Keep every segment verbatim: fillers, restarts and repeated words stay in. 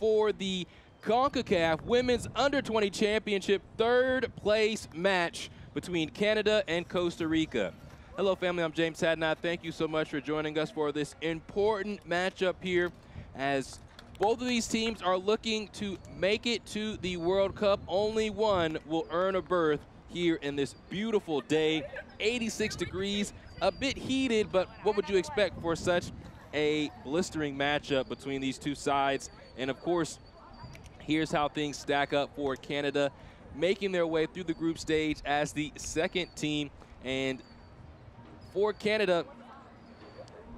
for the CONCACAF Women's Under twenty Championship third place match between Canada and Costa Rica. Hello, family. I'm James Hadnot. Thank you so much for joining us for this important matchup here as both of these teams are looking to make it to the World Cup. Only one will earn a berth here in this beautiful day. eighty-six degrees, a bit heated, but what would you expect for such a blistering matchup between these two sides? And of course, here's how things stack up for Canada, making their way through the group stage as the second team. And for Canada,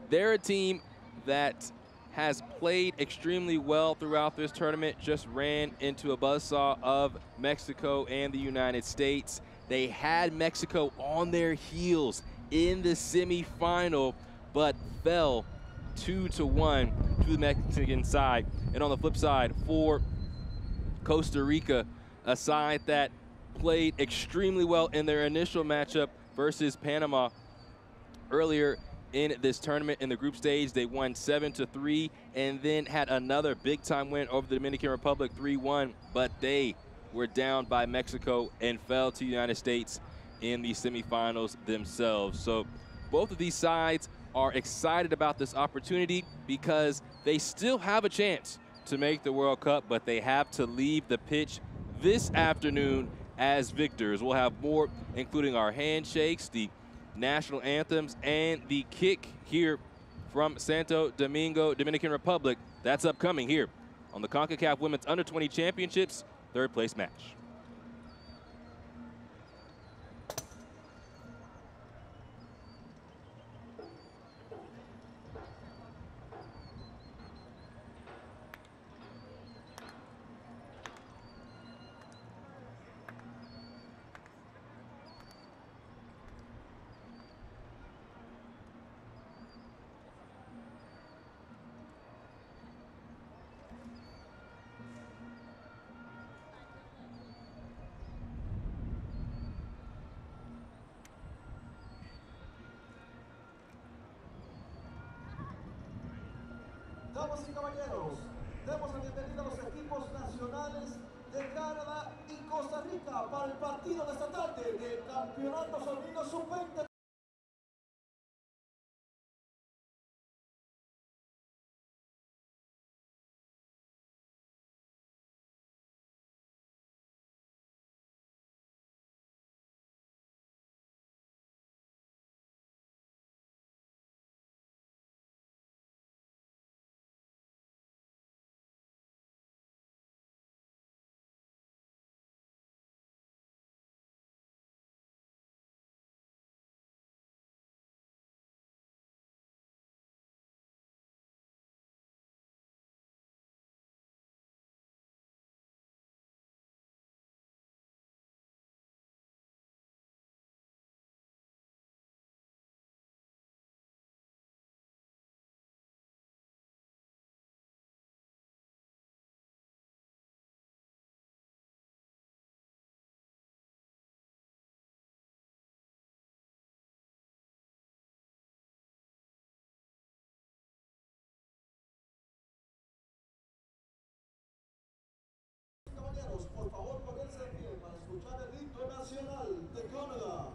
they're a team that has played extremely well throughout this tournament, just ran into a buzzsaw of Mexico and the United States. They had Mexico on their heels in the semifinal, but fell two to one to the Mexican side. And on the flip side, for Costa Rica, a side that played extremely well in their initial matchup versus Panama earlier in this tournament in the group stage, they won seven to three and then had another big time win over the Dominican Republic three one, but they were down by Mexico and fell to the United States in the semifinals themselves. So both of these sides are excited about this opportunity because they still have a chance to make the World Cup, but they have to leave the pitch this afternoon as victors. We'll have more, including our handshakes, the national anthems, and the kick here from Santo Domingo, Dominican Republic. That's upcoming here on the CONCACAF Women's Under twenty Championships third place match. Por favor, ponerse en pie para escuchar el himno nacional de Canadá. The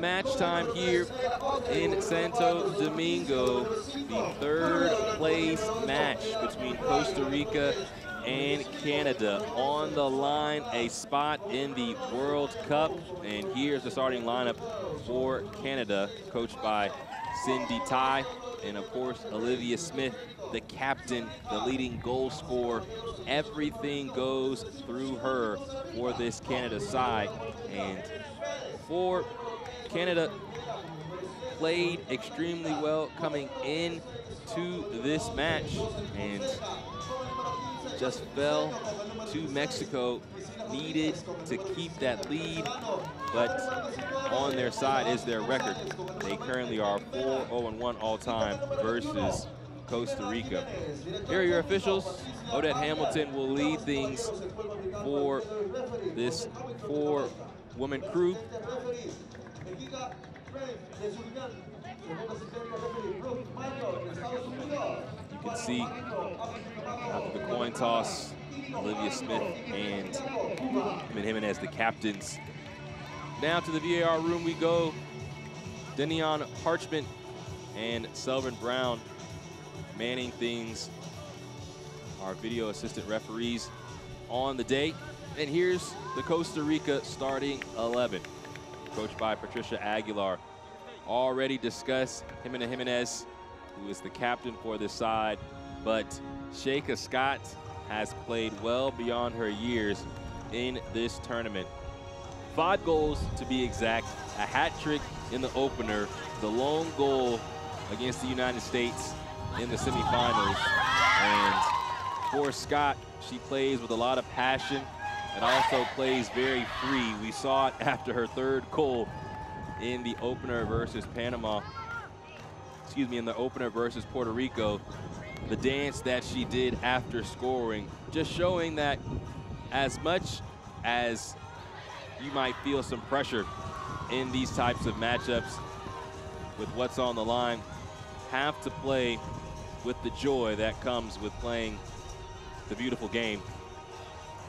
match time here in Santo Domingo, the third place match between Costa Rica and Canada. On the line, a spot in the World Cup. And here's the starting lineup for Canada, coached by Cindy Tai. And of course, Olivia Smith, the captain, the leading goal scorer. Everything goes through her for this Canada side. And for Canada, played extremely well coming in to this match and just fell to Mexico. Needed to keep that lead, but on their side is their record. They currently are four oh and one all time versus Costa Rica. Here are your officials. Odette Hamilton will lead things for this four-woman crew. You can see after the coin toss, Olivia Smith and Jiménez as the captains. Now to the V A R room we go. Denion Parchment and Selvin Brown manning things, our video assistant referees on the day. And here's the Costa Rica starting eleven, coached by Patricia Aguilar. Already discussed Jimena Jiménez, who is the captain for this side, but Sheika Scott has played well beyond her years in this tournament. Five goals to be exact, a hat trick in the opener, the lone goal against the United States in the semifinals. And for Scott, she plays with a lot of passion and also plays very free. We saw it after her third goal in the opener versus Panama, excuse me, in the opener versus Puerto Rico. The dance that she did after scoring, just showing that as much as you might feel some pressure in these types of matchups with what's on the line, have to play with the joy that comes with playing the beautiful game.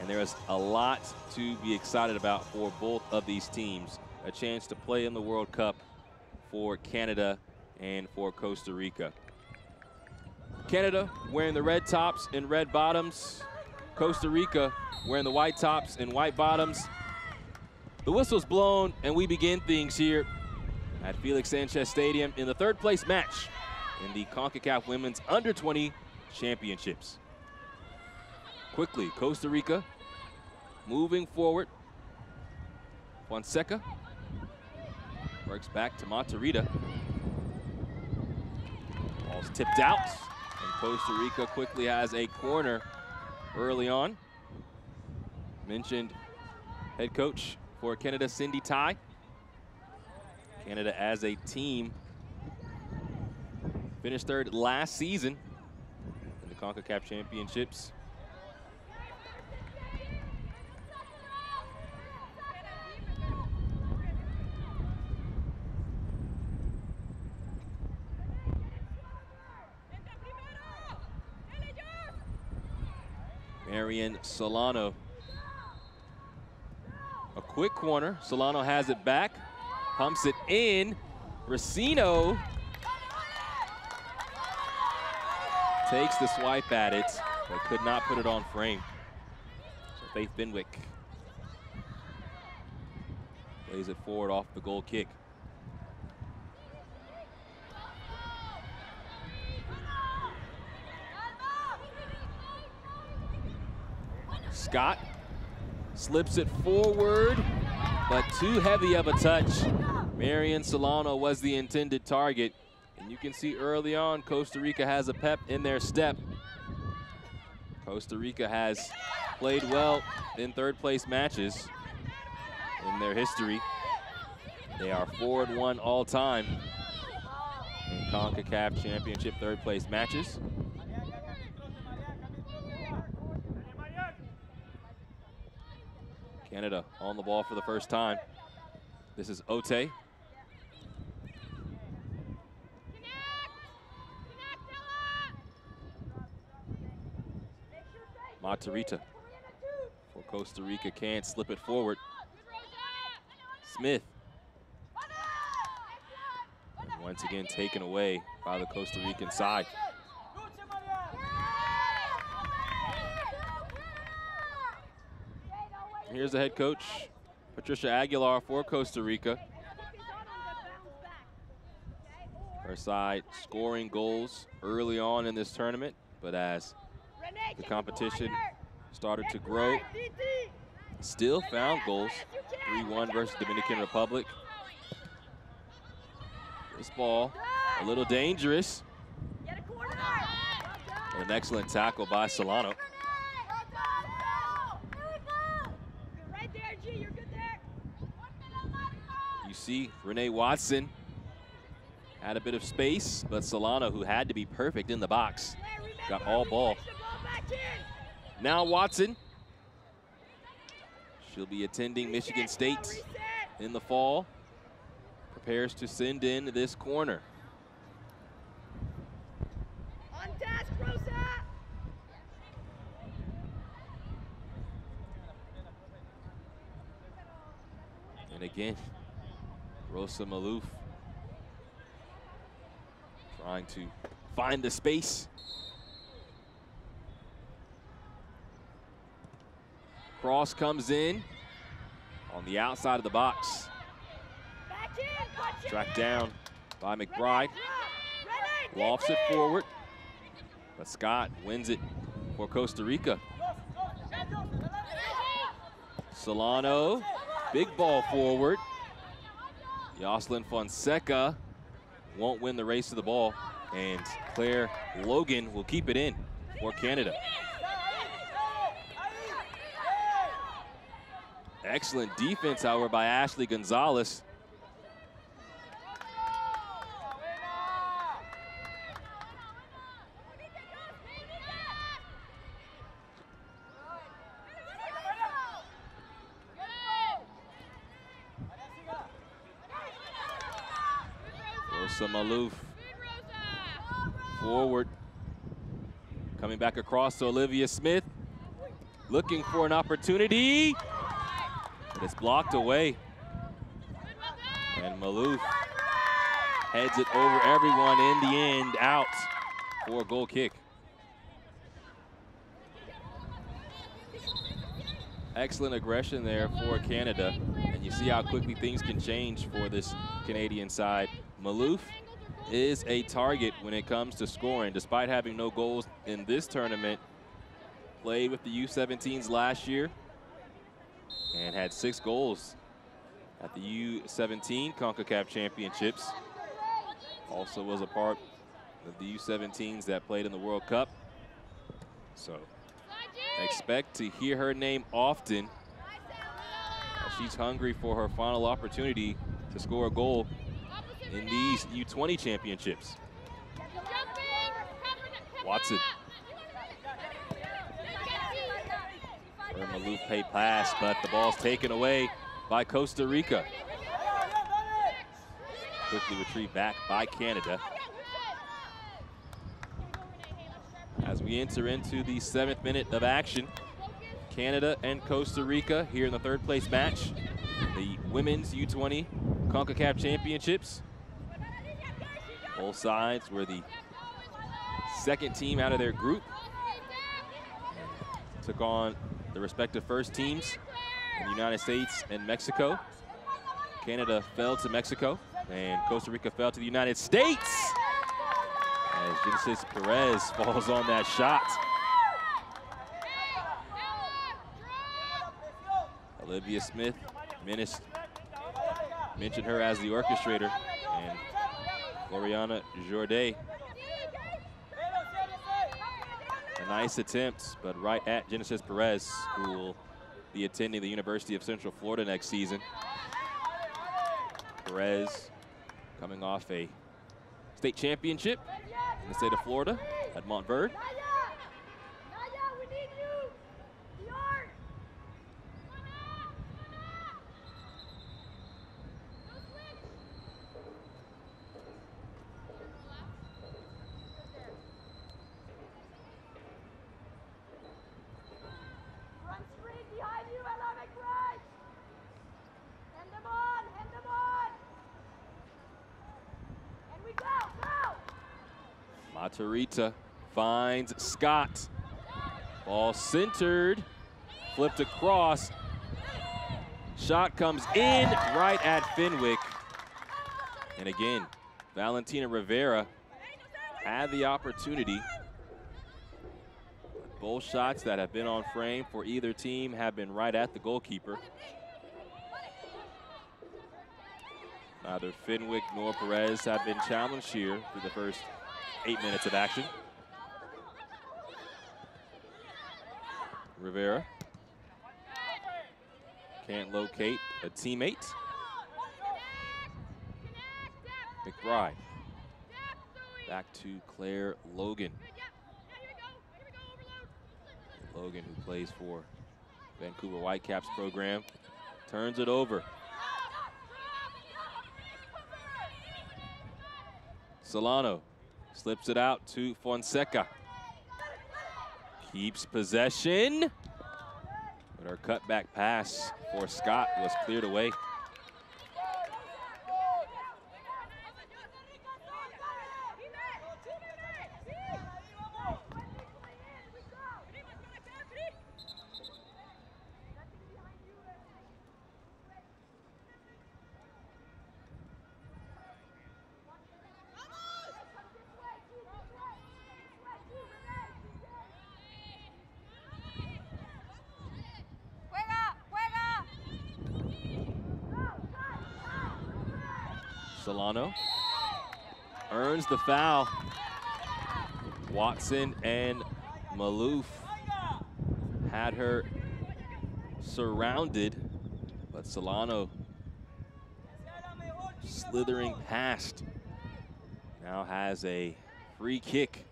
And there is a lot to be excited about for both of these teams. A chance to play in the World Cup for Canada and for Costa Rica. Canada wearing the red tops and red bottoms. Costa Rica wearing the white tops and white bottoms. The whistle's blown and we begin things here at Felix Sanchez Stadium in the third place match in the CONCACAF Women's Under twenty Championships. Quickly, Costa Rica moving forward. Fonseca works back to Matarrita. Ball's tipped out, and Costa Rica quickly has a corner early on. Mentioned head coach for Canada, Cindy Tai. Canada as a team finished third last season in the CONCACAF Championships. Marian Solano. A quick corner. Solano has it back. Pumps it in. Brasino takes the swipe at it, but could not put it on frame. So Faith Fenwick plays it forward off the goal kick. Scott slips it forward, but too heavy of a touch. Marian Solano was the intended target. And you can see early on, Costa Rica has a pep in their step. Costa Rica has played well in third place matches in their history. They are four and one all time in CONCACAF Championship third place matches. Canada on the ball for the first time. This is Ote. Matarrita for Costa Rica can't slip it forward. Smith Once again, taken away by the Costa Rican side. Here's the head coach, Patricia Aguilar, for Costa Rica. Her side scoring goals early on in this tournament, but as the competition started to grow, still found goals. three one versus Dominican Republic. This ball, a little dangerous. And an excellent tackle by Solano. You see Renee Watson had a bit of space, but Solano, who had to be perfect in the box, got all ball. Now Watson. She'll be attending Michigan State in the fall. Prepares to send in this corner. On task, Rosa. And again, Rosa Malouf trying to find the space. Cross comes in on the outside of the box. Tracked down by McBride. Lofts it forward, but Scott wins it for Costa Rica. Solano, big ball forward. Yoselin Fonseca won't win the race to the ball, and Claire Logan will keep it in for Canada. Excellent defense, however, by Ashley Gonzalez. Rosa Malouf forward, coming back across to Olivia Smith, looking for an opportunity. It's blocked away, and Malouf heads it over everyone in the end, out for a goal kick. Excellent aggression there for Canada, and you see how quickly things can change for this Canadian side. Malouf is a target when it comes to scoring, despite having no goals in this tournament. Played with the U seventeens last year, and had six goals at the U seventeen CONCACAF Championships. Also was a part of the U seventeens that played in the World Cup. So expect to hear her name often. She's hungry for her final opportunity to score a goal in these U twenty championships. Watson. Malouf pay pass, but the ball's taken away by Costa Rica. Quickly retrieved back by Canada. As we enter into the seventh minute of action, Canada and Costa Rica here in the third place match, the Women's U twenty CONCACAF Championships. Both sides were the second team out of their group. Took on the respective first teams in the United States and Mexico. Canada fell to Mexico, and Costa Rica fell to the United States, as Genesis Perez falls on that shot. Olivia Smith menaced, mentioned her as the orchestrator, and Floriane Jordi. Nice attempts, but right at Genesis Perez, who will be attending the University of Central Florida next season. Perez coming off a state championship in the state of Florida at Montverde. Matarrita finds Scott. Ball centered, flipped across. Shot comes in right at Fenwick. And again, Valentina Rivera had the opportunity. Both shots that have been on frame for either team have been right at the goalkeeper. Neither Fenwick nor Perez have been challenged here through the first eight minutes of action. Rivera can't locate a teammate. McBride back to Claire Logan. Logan, who plays for Vancouver Whitecaps program, turns it over. Solano slips it out to Fonseca. Keeps possession, but her cutback pass for Scott was cleared away. Solano earns the foul. Watson and Malouf had her surrounded, but Solano slithering past. Now has a free kick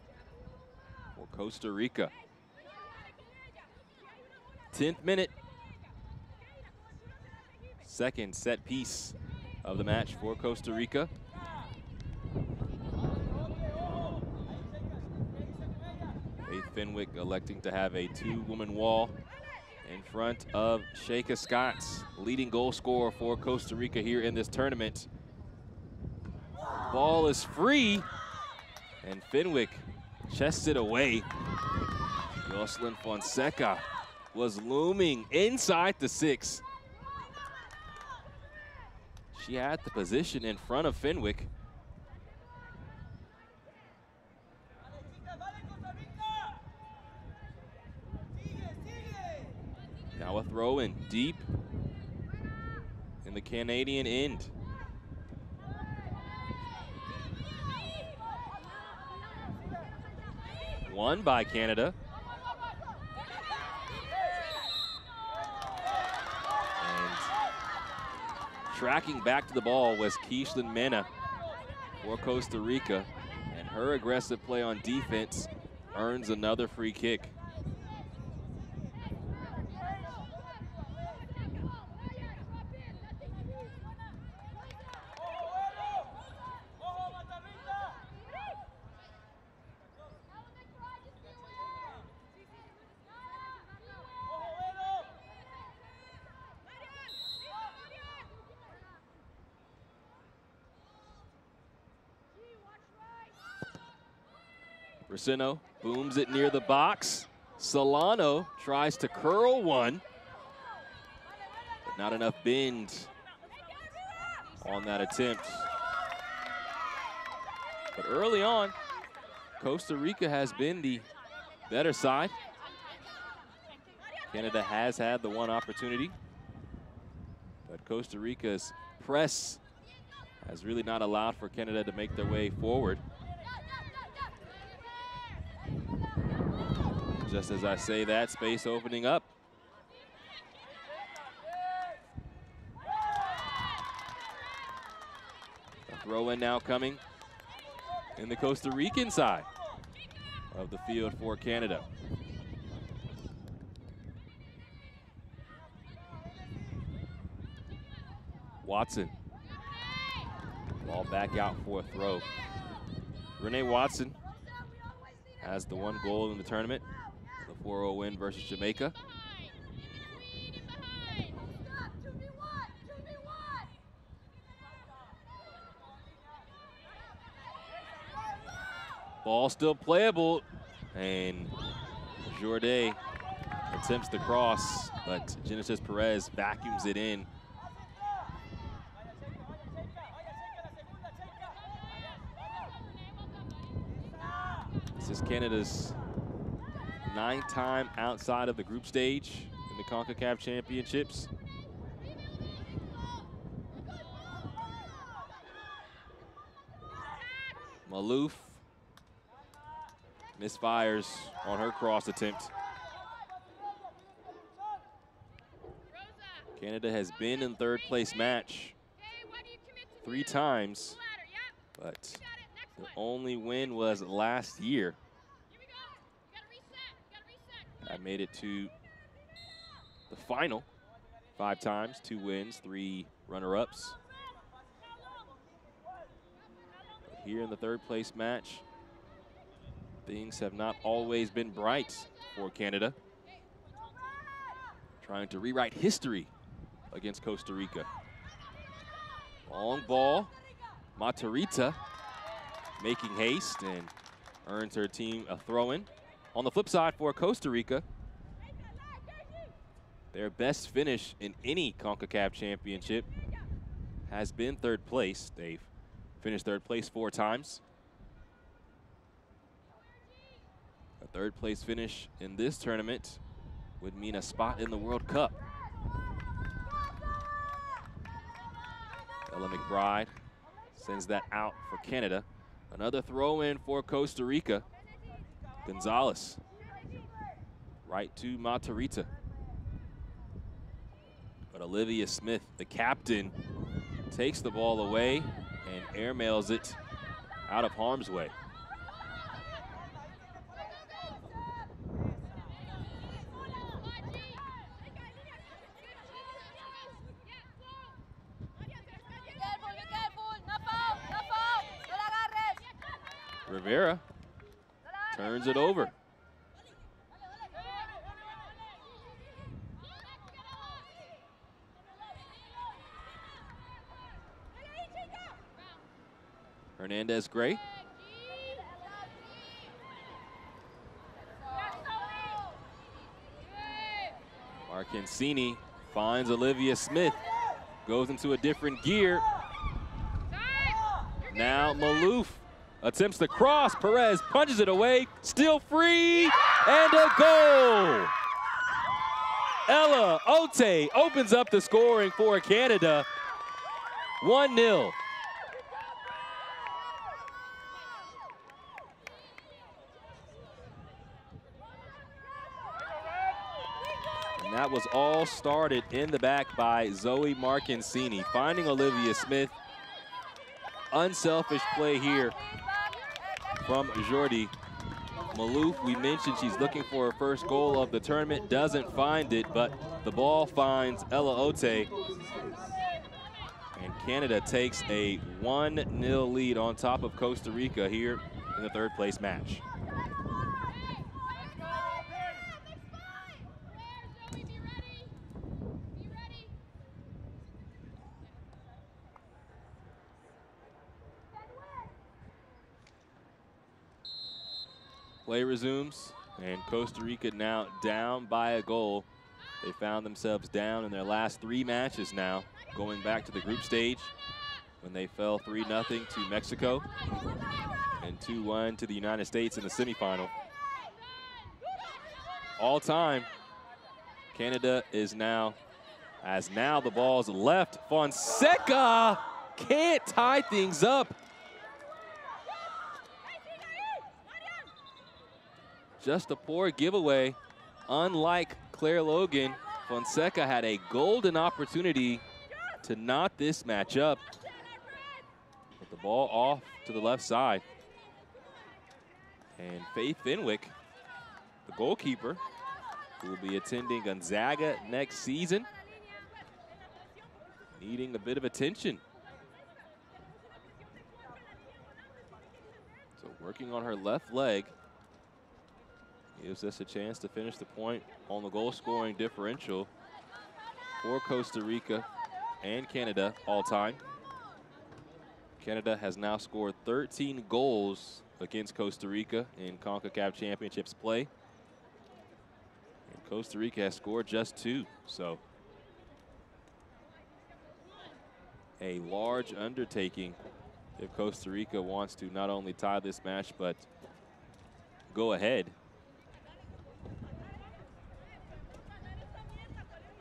for Costa Rica. tenth minute. Second set piece of the match for Costa Rica. Faith Fenwick electing to have a two-woman wall in front of Sheika Scott's leading goal scorer for Costa Rica here in this tournament. Ball is free, and Fenwick chests it away. Yoselin Fonseca was looming inside the six. She had the position in front of Fenwick. Now a throw in deep in the Canadian end. Won by Canada. Tracking back to the ball was Keishlin Mena for Costa Rica, and her aggressive play on defense earns another free kick. Brasino booms it near the box. Solano tries to curl one, but not enough bend on that attempt. But early on, Costa Rica has been the better side. Canada has had the one opportunity, but Costa Rica's press has really not allowed for Canada to make their way forward. Just as I say that, space opening up. A throw in now coming in the Costa Rican side of the field for Canada. Watson, ball back out for a throw. Renee Watson has the one goal in the tournament. four oh win versus Jamaica. Ball still playable, and Jordi attempts the cross, but Genesis Perez vacuums it in. This is Canada's ninth time outside of the group stage in the CONCACAF Championships. Malouf misfires on her cross attempt. Canada has been in third place match three times, but the only win was last year. I made it to the final five times, two wins, three runner-ups. Here in the third place match, things have not always been bright for Canada. Trying to rewrite history against Costa Rica. Long ball, Matarrita making haste and earns her team a throw-in. On the flip side for Costa Rica, their best finish in any CONCACAF championship has been third place. They've finished third place four times. A third place finish in this tournament would mean a spot in the World Cup. Ella McBride sends that out for Canada. Another throw in for Costa Rica. Gonzalez, right to Matarrita. But Olivia Smith, the captain, takes the ball away and airmails it out of harm's way. Rivera turns it over. Hernandez Gray. Marcassini finds Olivia Smith, goes into a different gear. Now Malouf attempts the cross. Perez punches it away, still free, yeah! And a goal. Ella Ote opens up the scoring for Canada, one nil. And that was all started in the back by Zoe Marcassini, finding Olivia Smith. Unselfish play here from Jordi. Malouf, we mentioned she's looking for her first goal of the tournament, doesn't find it, but the ball finds Ella Ote. And Canada takes a one nil lead on top of Costa Rica here in the third place match. Play resumes, and Costa Rica now down by a goal. They found themselves down in their last three matches now, going back to the group stage when they fell three nothing to Mexico and two one to the United States in the semifinal. All time, Canada is now, as now the ball's left. Fonseca can't tie things up. Just a poor giveaway. Unlike Claire Logan, Fonseca had a golden opportunity to knot this match up. With the ball off to the left side. And Faith Fenwick, the goalkeeper, who will be attending Gonzaga next season, needing a bit of attention. So working on her left leg. Gives us a chance to finish the point on the goal scoring differential for Costa Rica and Canada all time. Canada has now scored thirteen goals against Costa Rica in CONCACAF Championships play. And Costa Rica has scored just two, so a large undertaking if Costa Rica wants to not only tie this match, but go ahead.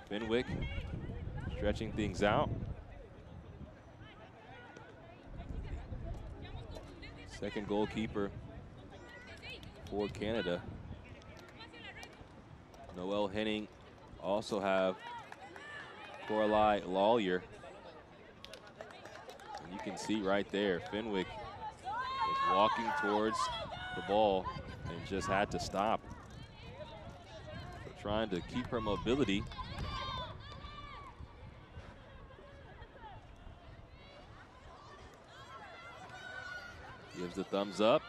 Fenwick stretching things out. Second goalkeeper for Canada. Noel Henning, also have Coralie Lawyer. And you can see right there, Fenwick is walking towards the ball and just had to stop. They're trying to keep her mobility. Gives the thumbs up.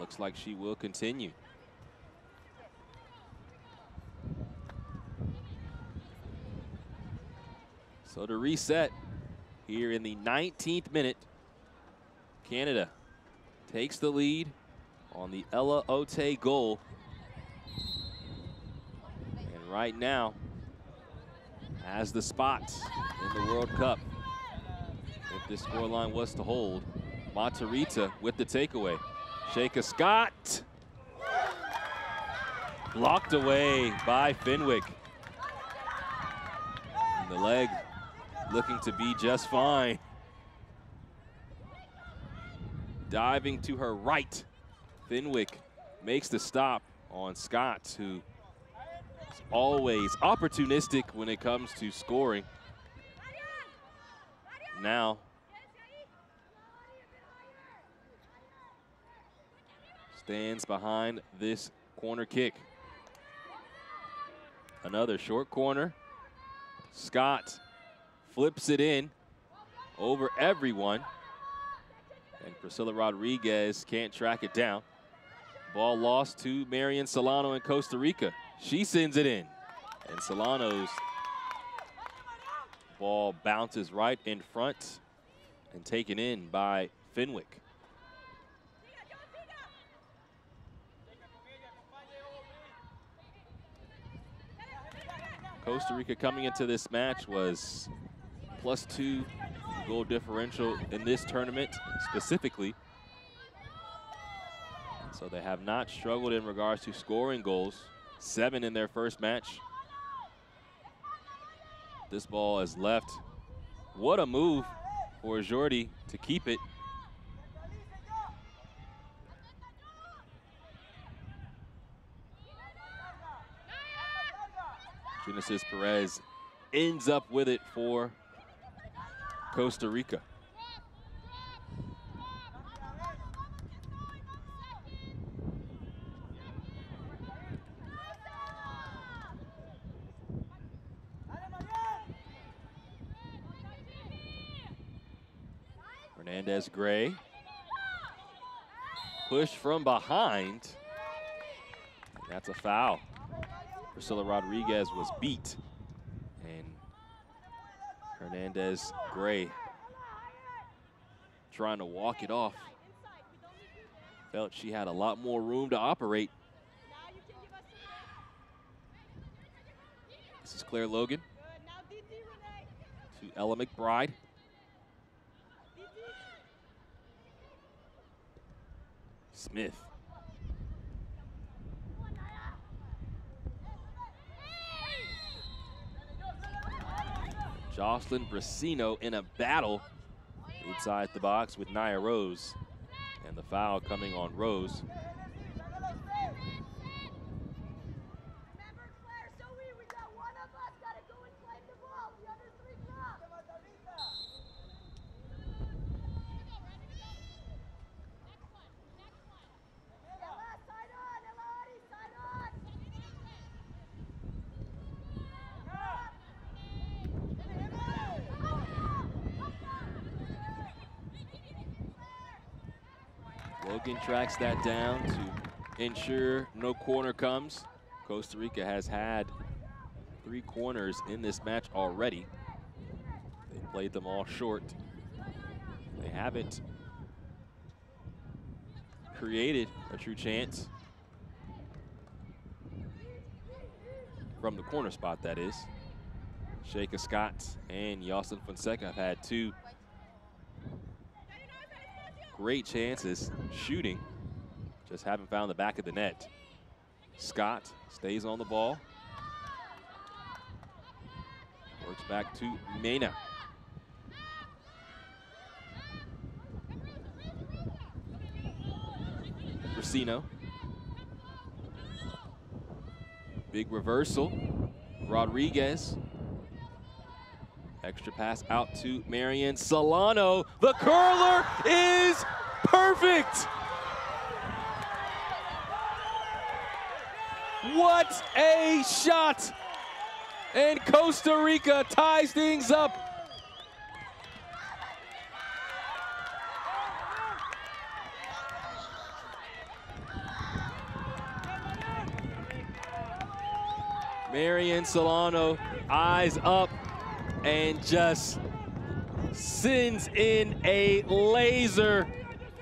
Looks like she will continue. So to reset here in the nineteenth minute, Canada takes the lead on the Ella Ote goal. And right now has the spots in the World Cup if this scoreline was to hold. Matarrita with the takeaway. Sheika Scott. Blocked away by Fenwick. And the leg looking to be just fine. Diving to her right, Fenwick makes the stop on Scott, who is always opportunistic when it comes to scoring. Now, stands behind this corner kick. Another short corner. Scott flips it in over everyone. And Priscilla Rodriguez can't track it down. Ball lost to Marian Solano in Costa Rica. She sends it in. And Solano's ball bounces right in front and taken in by Fenwick. Costa Rica coming into this match was plus two goal differential in this tournament specifically. So they have not struggled in regards to scoring goals, seven in their first match. This ball is left. What a move for Jordi to keep it. Genesis Perez ends up with it for Costa Rica. Hernandez Gray, pushed from behind. That's a foul. Priscilla Rodriguez was beat, and Hernandez Gray trying to walk it off. Felt she had a lot more room to operate. This is Claire Logan to Ella McBride. Smith. Jocelyn Brasino in a battle inside the box with Nia Rose, and the foul coming on Rose. Tracks that down to ensure no corner comes. Costa Rica has had three corners in this match already. They played them all short. They they haven't created a true chance from the corner spot, that is. Sheika Scott and Yoselin Fonseca have had two great chances shooting, just haven't found the back of the net. Scott stays on the ball. Works back to Mena. Brasino. Big reversal. Rodriguez. Extra pass out to Marian Solano. The curler is perfect. What a shot. And Costa Rica ties things up. Marian Solano eyes up and just sends in a laser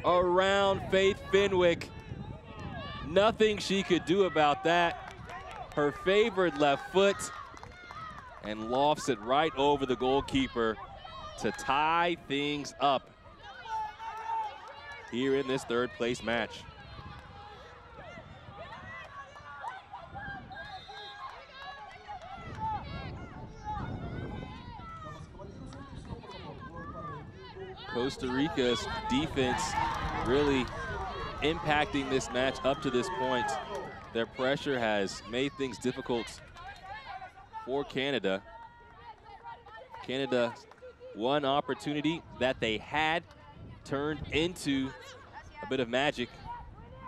around Faith Fenwick. Nothing she could do about that. Her favored left foot, and lofts it right over the goalkeeper to tie things up here in this third place match. Costa Rica's defense really impacting this match up to this point. Their pressure has made things difficult for Canada. Canada, one opportunity that they had turned into a bit of magic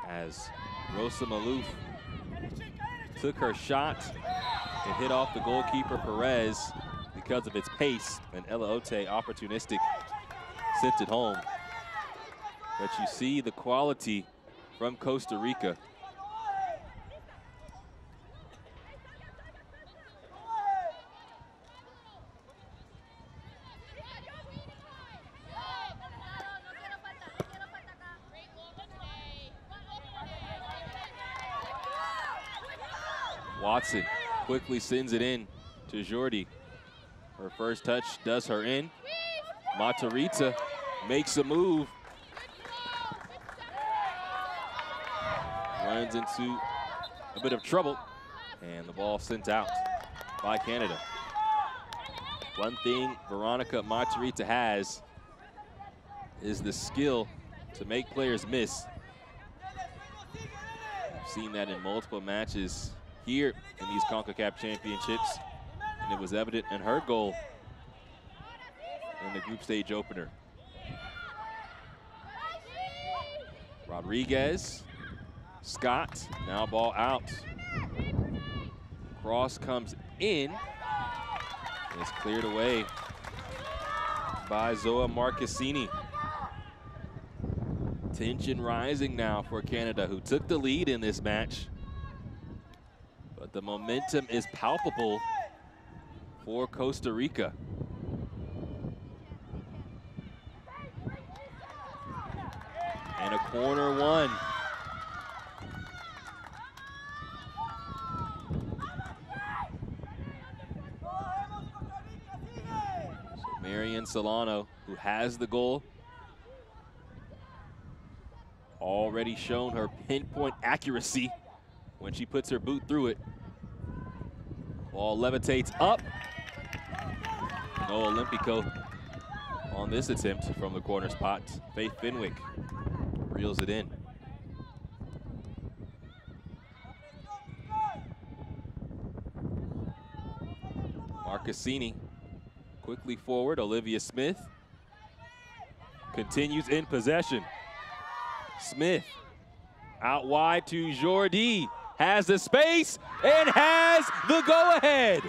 as Rosa Malouf took her shot and hit off the goalkeeper Perez because of its pace, and Ella Ote opportunistic sent it home. But you see the quality from Costa Rica. Watson quickly sends it in to Jordi. Her first touch does her in. Matarrita makes a move. Runs into a bit of trouble, and the ball sent out by Canada. One thing Veronica Matarrita has is the skill to make players miss. We've seen that in multiple matches here in these CONCACAF championships, and it was evident in her goal in the group stage opener. Rodriguez, Scott, now ball out. Cross comes in, and it's cleared away by Zoe Marcassini. Tension rising now for Canada, who took the lead in this match. But the momentum is palpable for Costa Rica. And a corner one. So Marian Solano, who has the goal, already shown her pinpoint accuracy when she puts her boot through it. Ball levitates up. No Olympico on this attempt from the corner spot. Faith Fenwick reels it in. Marcassini quickly forward. Olivia Smith continues in possession. Smith out wide to Jordi. Has the space and has the go-ahead.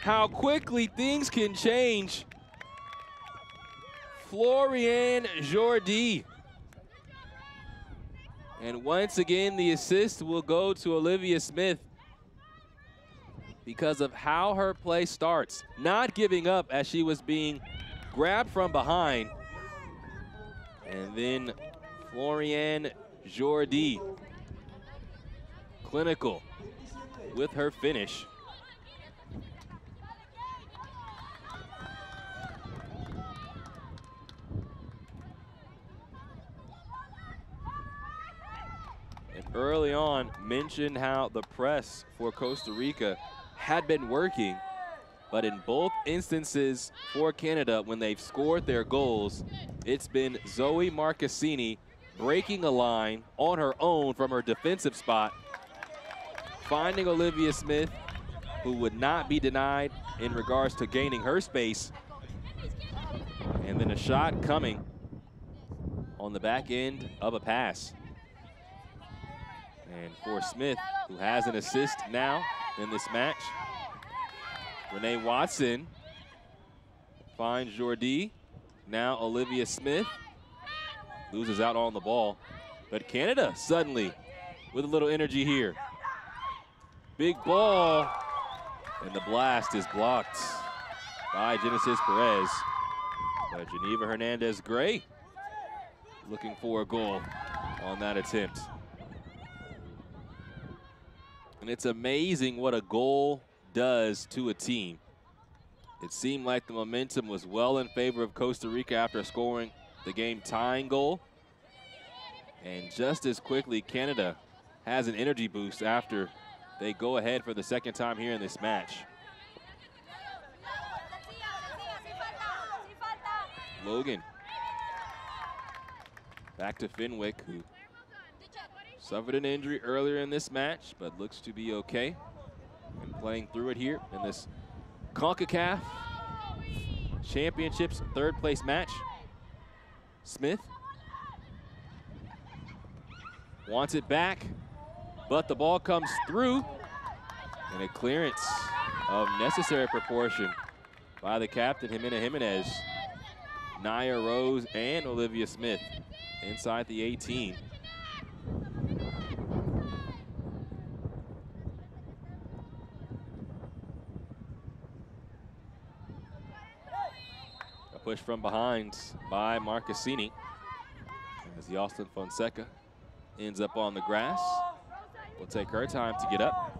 How quickly things can change. Floriane Jordi. And once again, the assist will go to Olivia Smith. because of how her play starts, not giving up as she was being grabbed from behind. And then Floriane Jordi, clinical with her finish. And early on, mentioned how the press for Costa Rica had been working, but in both instances for Canada, when they've scored their goals, it's been Zoe Marcassini breaking a line on her own from her defensive spot, finding Olivia Smith, who would not be denied in regards to gaining her space. And then a shot coming on the back end of a pass. And for Smith, who has an assist now in this match, Renee Watson finds Jordi. Now Olivia Smith loses out on the ball. But Canada suddenly with a little energy here. Big ball, and the blast is blocked by Genesis Perez. But Geneva Hernandez Gray looking for a goal on that attempt. And it's amazing what a goal does to a team. It seemed like the momentum was well in favor of Costa Rica after scoring the game tying goal. And just as quickly, Canada has an energy boost after they go ahead for the second time here in this match. Logan back to Fenwick, who suffered an injury earlier in this match, but looks to be okay and playing through it here in this CONCACAF Championships third place match. Smith wants it back, but the ball comes through, and a clearance of necessary proportion by the captain, Jimena Jiménez. Naya Rose and Olivia Smith inside the eighteen. A push from behind by Marcassini as Yoselin Fonseca ends up on the grass. Will take her time to get up.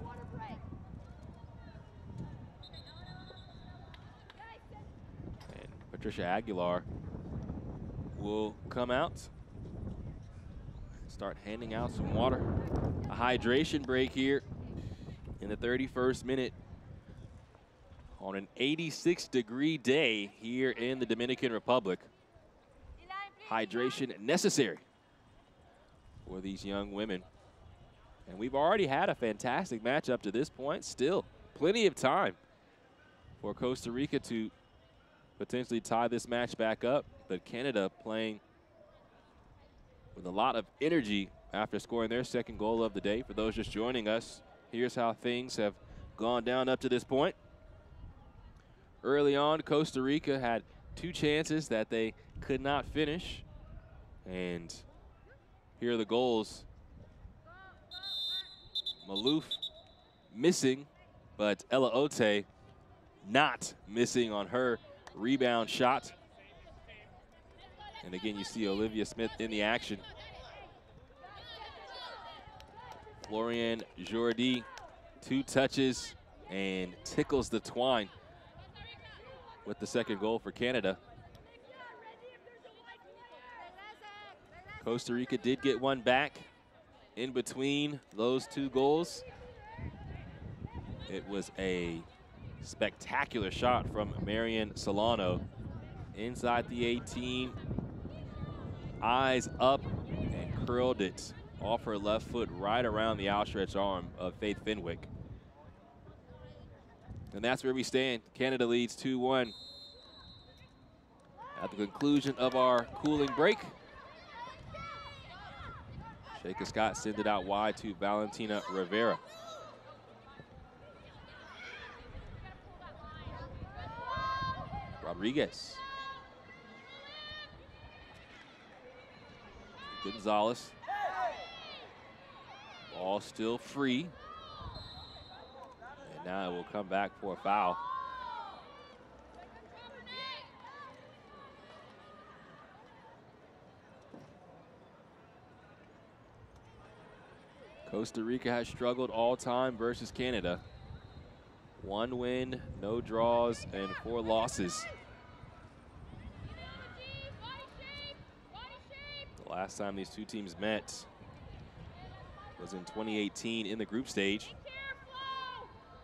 And Patricia Aguilar will come out, start handing out some water. A hydration break here in the thirty-first minute on an eighty-six degree day here in the Dominican Republic. Hydration necessary for these young women. And we've already had a fantastic match up to this point. Still, plenty of time for Costa Rica to potentially tie this match back up. But Canada playing with a lot of energy after scoring their second goal of the day. For those just joining us, here's how things have gone down up to this point. Early on, Costa Rica had two chances that they could not finish. And here are the goals. Malouf missing, but Ella Ote not missing on her rebound shot. And again, you see Olivia Smith in the action. Floriane Jordi, two touches and tickles the twine with the second goal for Canada. Costa Rica did get one back. In between those two goals, it was a spectacular shot from Marian Solano inside the eighteen, eyes up, and curled it off her left foot right around the outstretched arm of Faith Fenwick. And that's where we stand. Canada leads two one at the conclusion of our cooling break. Sheika Scott sends it out wide to Valentina Rivera. Rodriguez. Gonzalez. Ball still free. now it will come back for a foul. Costa Rica has struggled all time versus Canada. One win, no draws, and four losses. The last time these two teams met was in twenty eighteen in the group stage.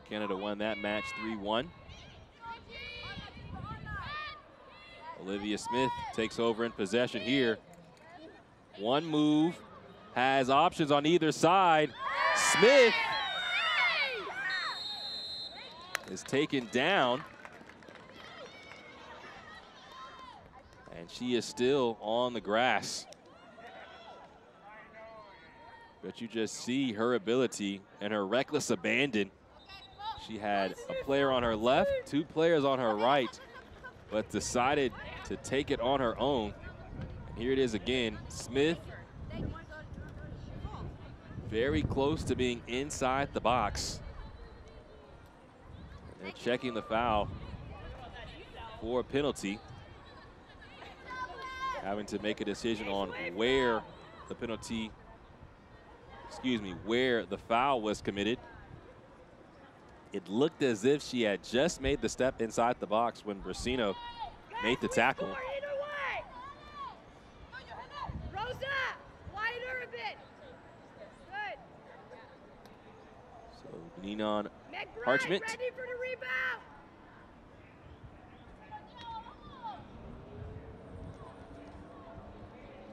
Canada won that match three one. Olivia Smith takes over in possession here. One move, has options on either side. Smith is taken down. And she is still on the grass. But you just see her ability and her reckless abandon. She had a player on her left, two players on her right, but decided to take it on her own. And here it is again, Smith. Very close to being inside the box. And they're checking the foul for a penalty. Having to make a decision on where the penalty, excuse me, where the foul was committed. It looked as if she had just made the step inside the box when Brasino made the tackle. Ninon Parchment. Ready for the rebound.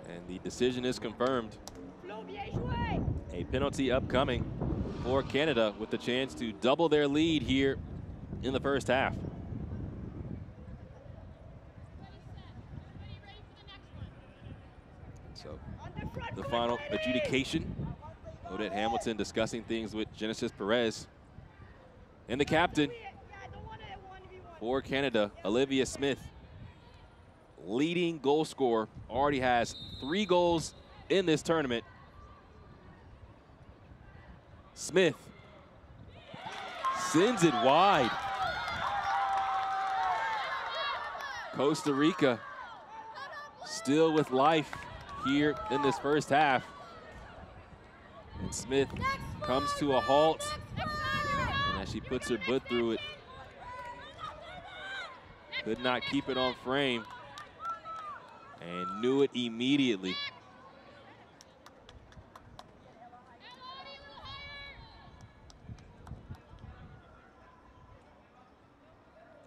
And the decision is confirmed. A penalty upcoming for Canada with the chance to double their lead here in the first half. So the final adjudication. Odette Hamilton discussing things with Genesis Perez. And the captain for Canada, Olivia Smith, leading goal scorer, already has three goals in this tournament. Smith sends it wide. Costa Rica still with life here in this first half. And Smith comes to a halt, and as she puts her foot through it, could not keep it on frame, and knew it immediately.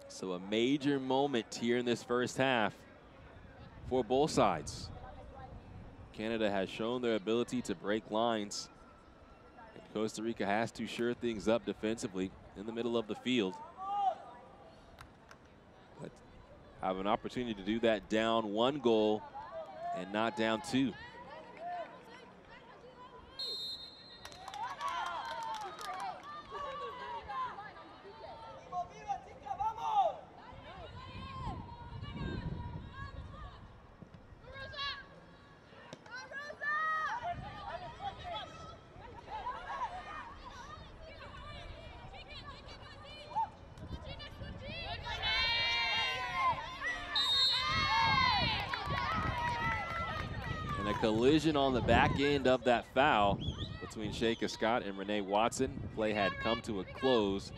So a major moment here in this first half for both sides. Canada has shown their ability to break lines. Costa Rica has to shore things up defensively in the middle of the field. But have an opportunity to do that down one goal and not down two. Collision on the back end of that foul between Sheika Scott and Renee Watson. Play had come to a close.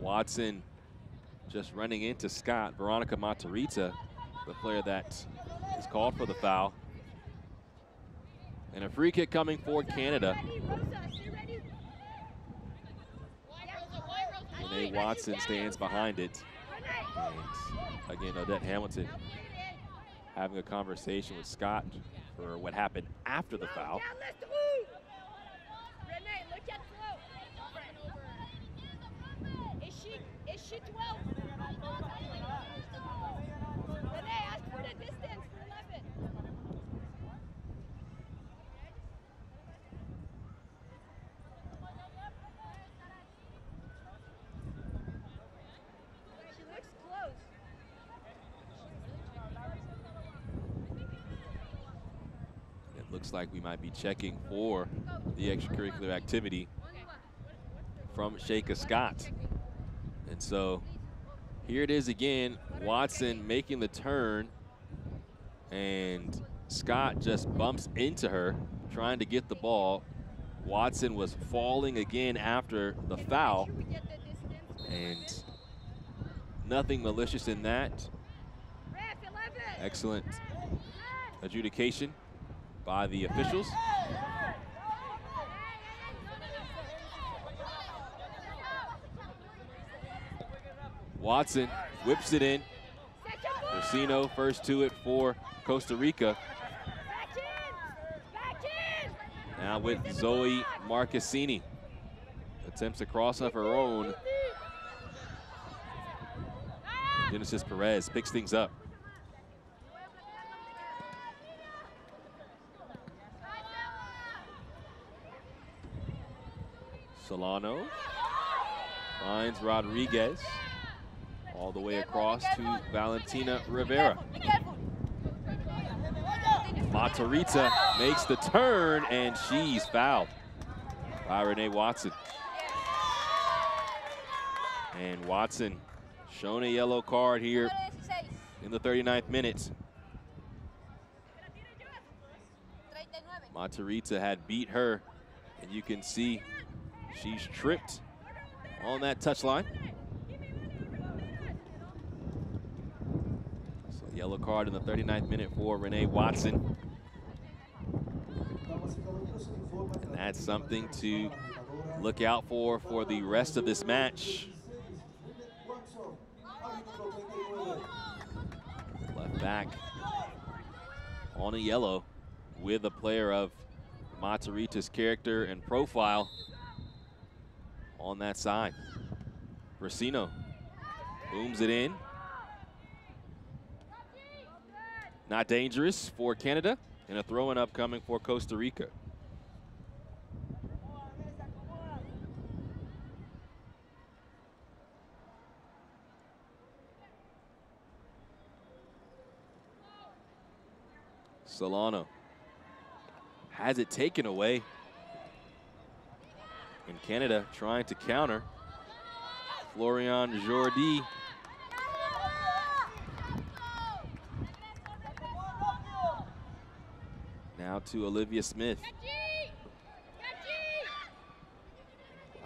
Watson just running into Scott. Veronica Matarrita, the player that is called for the foul. And a free kick coming for Canada. Renee Watson stands behind it. And again, Odette Hamilton having a conversation with Scott for what happened after the foul. Looks like we might be checking for the extracurricular activity from Sheika Scott. And so here it is again, Watson making the turn, and Scott just bumps into her, trying to get the ball. Watson was falling again after the foul, and nothing malicious in that. Excellent adjudication by the officials. Watson whips it in. Brasino first to it for Costa Rica. Now with Zoe Marcassini. Attempts a cross of her own. Genesis Perez picks things up. Solano finds Rodriguez all the way across to Valentina Rivera. Matarrita makes the turn, and she's fouled by Renee Watson. And Watson shown a yellow card here in the thirty-ninth minute. Matarrita had beat her, and you can see she's tripped on that touchline. So yellow card in the thirty-ninth minute for Renee Watson. And that's something to look out for for the rest of this match. Left back on a yellow with a player of Matarrita's character and profile on that side. Brasino booms it in. Not dangerous for Canada, and a throw-in upcoming for Costa Rica. Solano has it taken away, and Canada trying to counter. Floriane Jordi now to Olivia Smith. We'll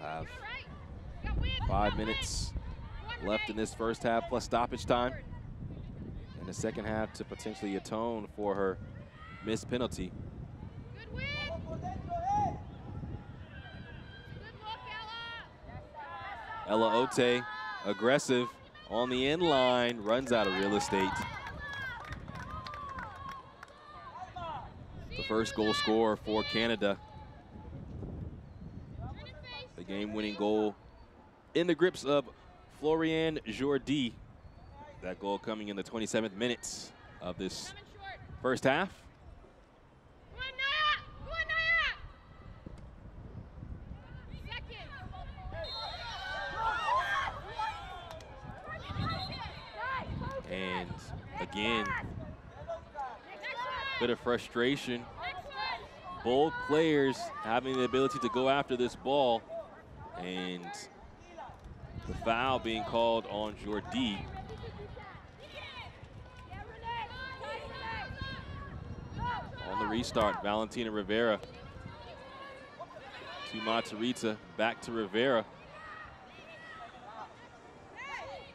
have five minutes left in this first half, plus stoppage time, and the second half to potentially atone for her missed penalty. Ella Ote, aggressive on the end line, runs out of real estate. The first goal scorer for Canada. The game-winning goal in the grips of Floriane Jordi. That goal coming in the twenty-seventh minutes of this first half. Again, bit of frustration. Both players having the ability to go after this ball, and the foul being called on Jordi. On the restart, Valentina Rivera to Matarrita, back to Rivera.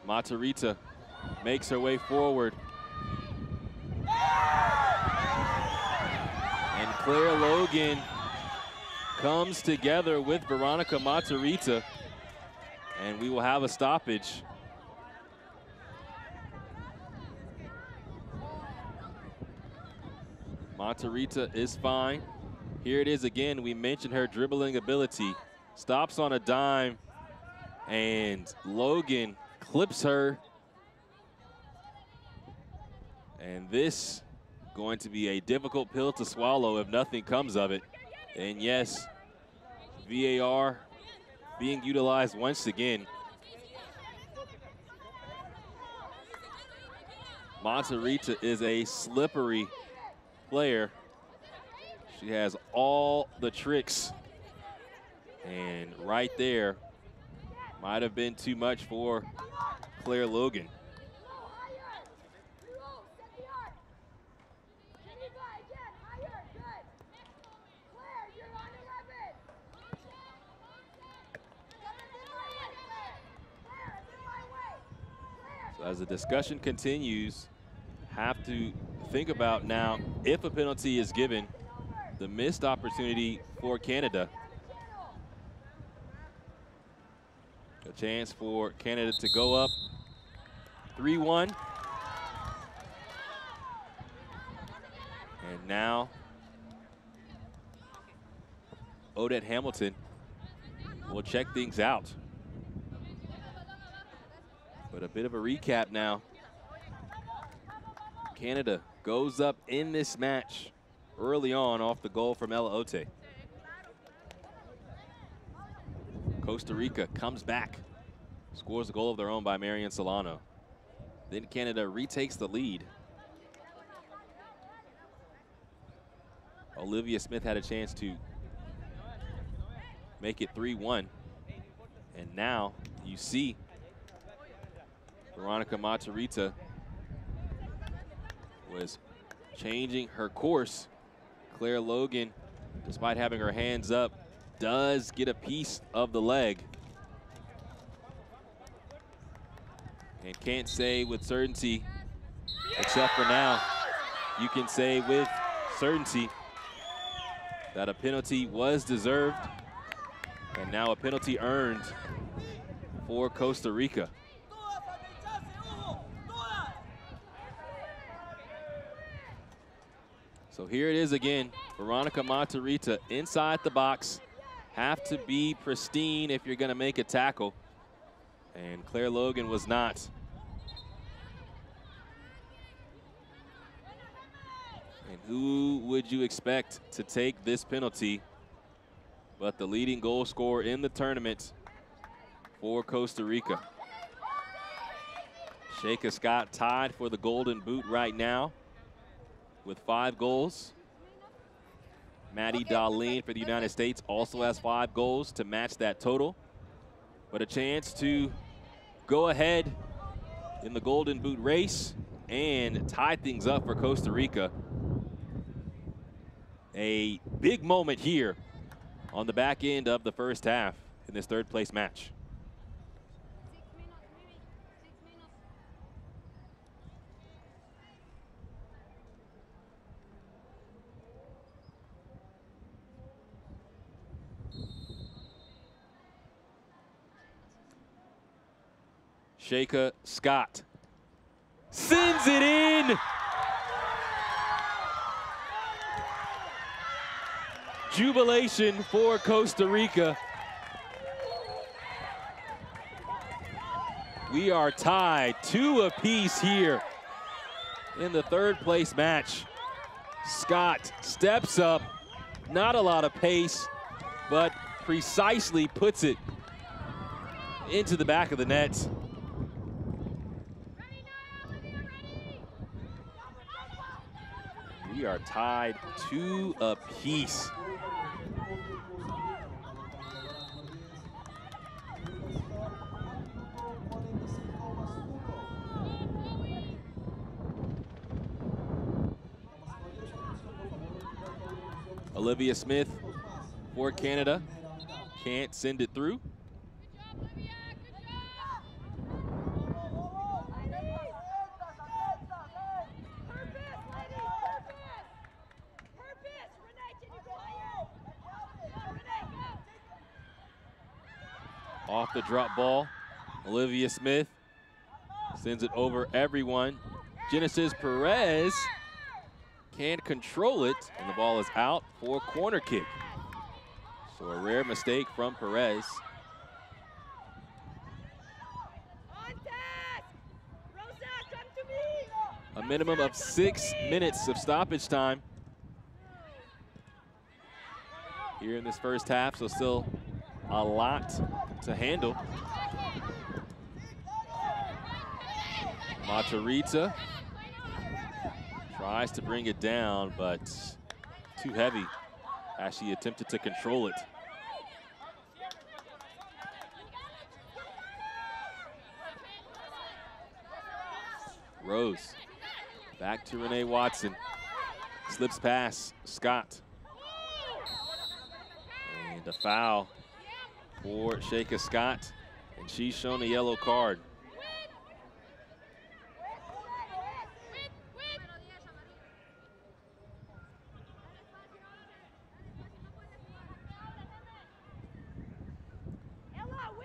Matarrita makes her way forward. And Claire Logan comes together with Veronica Matarrita, and we will have a stoppage. Matarrita is fine. Here it is again. We mentioned her dribbling ability. Stops on a dime, and Logan clips her. And this going to be a difficult pill to swallow if nothing comes of it. And yes, V A R being utilized once again. Matarrita is a slippery player. She has all the tricks. And right there Might have been too much for Claire Logan. As the discussion continues, have to think about now, if a penalty is given, the missed opportunity for Canada. A chance for Canada to go up three one. And now, Odette Hamilton will check things out. But a bit of a recap now. Canada goes up in this match early on off the goal from Ella Ote. Costa Rica comes back, scores a goal of their own by Marian Solano. Then Canada retakes the lead. Olivia Smith had a chance to make it three one. And now you see Veronica Matarrita was changing her course. Claire Logan, despite having her hands up, does get a piece of the leg. And can't say with certainty, except for now, you can say with certainty that a penalty was deserved, and now a penalty earned for Costa Rica. So here it is again, Veronica Matarrita inside the box. Have to be pristine if you're gonna make a tackle. And Claire Logan was not. And who would you expect to take this penalty but the leading goal scorer in the tournament for Costa Rica? Sheika Scott tied for the golden boot right now with five goals. Maddie okay, Darlene for the United States also has five goals to match that total. But a chance to go ahead in the golden boot race and tie things up for Costa Rica. A big moment here on the back end of the first half in this third place match. Sheika Scott sends it in. Jubilation for Costa Rica. We are tied two apiece here in the third place match. Scott steps up, not a lot of pace, but precisely puts it into the back of the net. We are tied two apiece. Olivia Smith for Canada can't send it through. Off the drop ball, Olivia Smith sends it over everyone. Genesis Perez can't control it, and the ball is out for a corner kick. So a rare mistake from Perez. A minimum of six minutes of stoppage time here in this first half, so still a lot to handle. Matarrita tries to bring it down, but too heavy as she attempted to control it. Rose back to Renee Watson. Slips pass, Scott. And a foul for Sheika Scott, and she's shown a yellow card.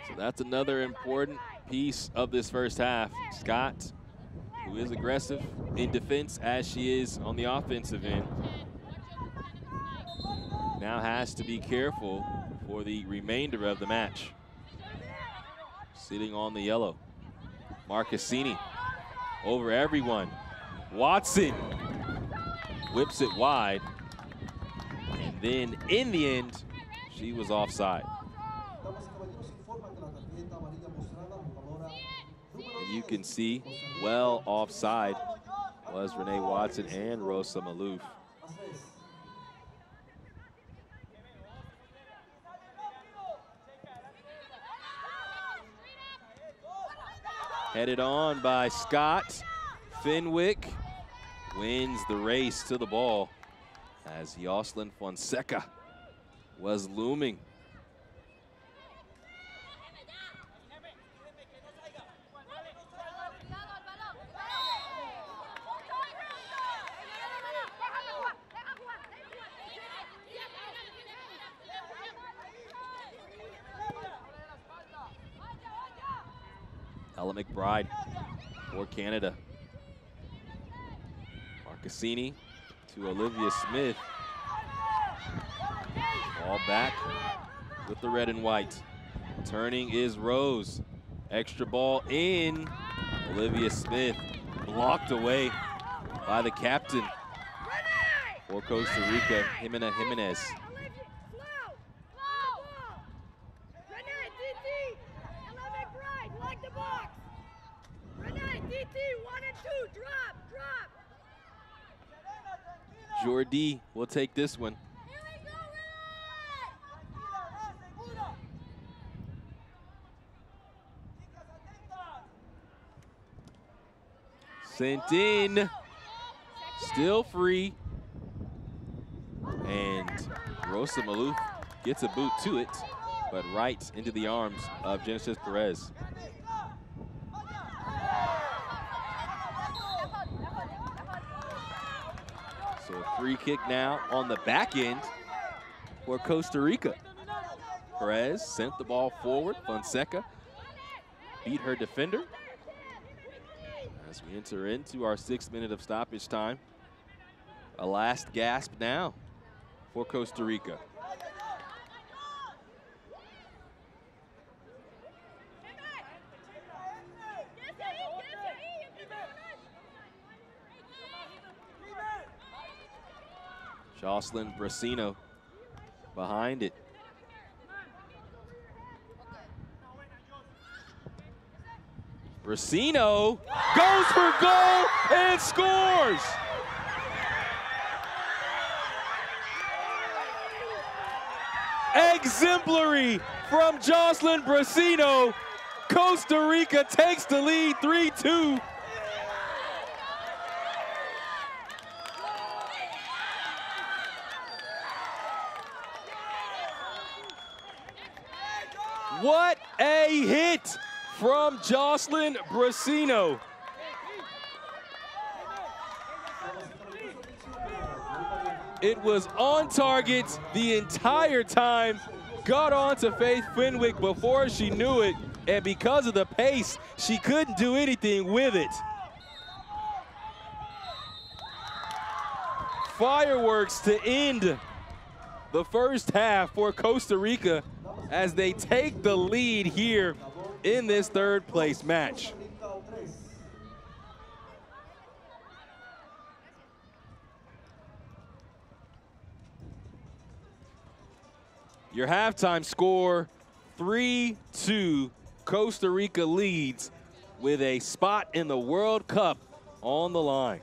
So that's another important piece of this first half. Scott, who is aggressive in defense as she is on the offensive end, now has to be careful for the remainder of the match. Sitting on the yellow. Marcassini over everyone. Watson whips it wide. And then in the end, she was offside. And you can see well offside was Renee Watson and Rosa Malouf. Headed on by Scott. Fenwick wins the race to the ball as Yoselin Fonseca was looming. Ella McBride for Canada. Marcassini to Olivia Smith. All back with the red and white. Turning is Rose. Extra ball in. Olivia Smith blocked away by the captain for Costa Rica, Jimena Jiménez. Jordi will take this one. Sent in, still free. And Rosa Malouf gets a boot to it, but right into the arms of Genesis Perez. Free kick now on the back end for Costa Rica. Perez sent the ball forward. Fonseca beat her defender. As we enter into our sixth minute of stoppage time, a last gasp now for Costa Rica. Jocelyn Brasino behind it. Brasino goes for goal and scores! Exemplary from Jocelyn Brasino. Costa Rica takes the lead three two. What a hit from Jocelyn Brasino. It was on target the entire time, got on to Faith Fenwick before she knew it, and because of the pace, she couldn't do anything with it. Fireworks to end the first half for Costa Rica, as they take the lead here in this third place match. Your halftime score, three two, Costa Rica leads with a spot in the World Cup on the line.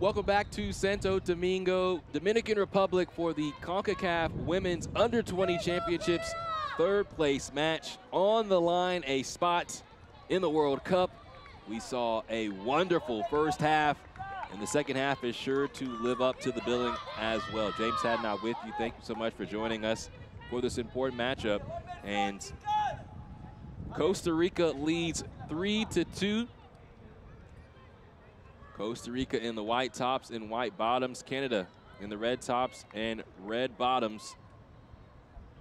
Welcome back to Santo Domingo, Dominican Republic, for the CONCACAF Women's Under twenty Championships third place match. On the line, a spot in the World Cup. We saw a wonderful first half, and the second half is sure to live up to the billing as well. James Hadnot with you. Thank you so much for joining us for this important matchup. And Costa Rica leads three to two. Costa Rica in the white tops and white bottoms. Canada in the red tops and red bottoms.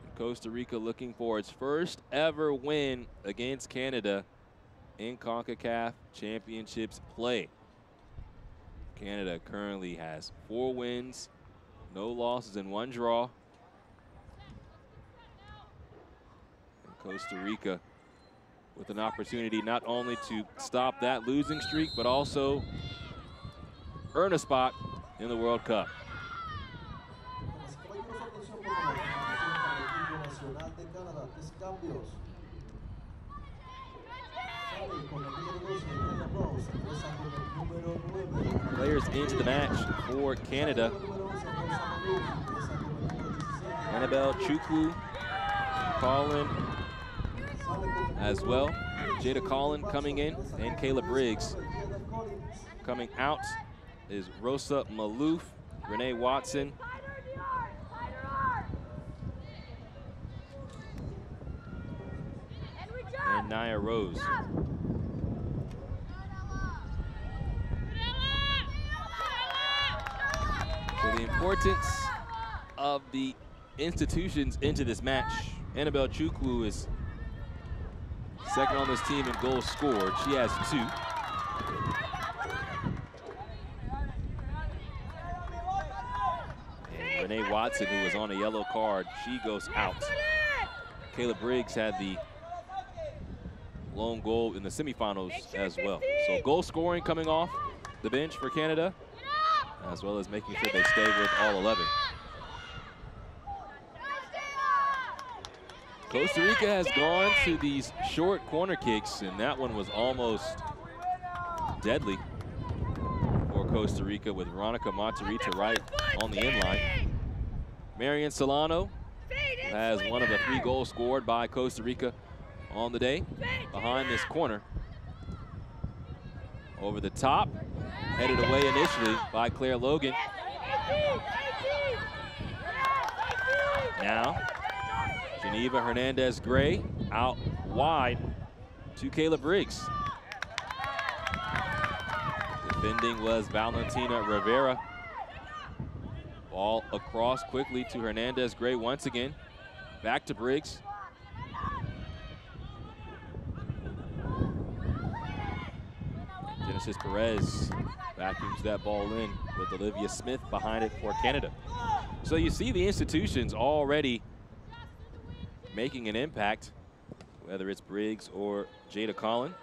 And Costa Rica looking for its first ever win against Canada in CONCACAF Championships play. Canada currently has four wins, no losses, and one draw. And Costa Rica with an opportunity not only to stop that losing streak, but also earn a spot in the World Cup. Players into the match for Canada. Annabelle Chukwu, Colin as well. Jada Colin coming in, and Kayla Briggs. Coming out is Rosa Malouf, Renee Watson. And Naya Rose. So the importance of the institutions into this match. Annabelle Chukwu is second on this team in goals scored. She has two. And Renee Watson, who was on a yellow card, she goes out. Kayla Briggs had the lone goal in the semifinals as well. So goal scoring coming off the bench for Canada, as well as making sure they stay with all eleven. Costa Rica has gone to these short corner kicks, and that one was almost deadly for Costa Rica, with Veronica Matarrita right on the inline. Marian Solano has one of the three goals scored by Costa Rica on the day behind this corner. Over the top, headed away initially by Claire Logan. Now Geneva Hernandez Gray out wide to Kayla Briggs. Defending was Valentina Rivera. Ball across quickly to Hernandez Gray once again. Back to Briggs. Genesis Perez vacuums that ball in with Olivia Smith behind it for Canada. So you see the institutions already making an impact, whether it's Briggs or Jada Colin.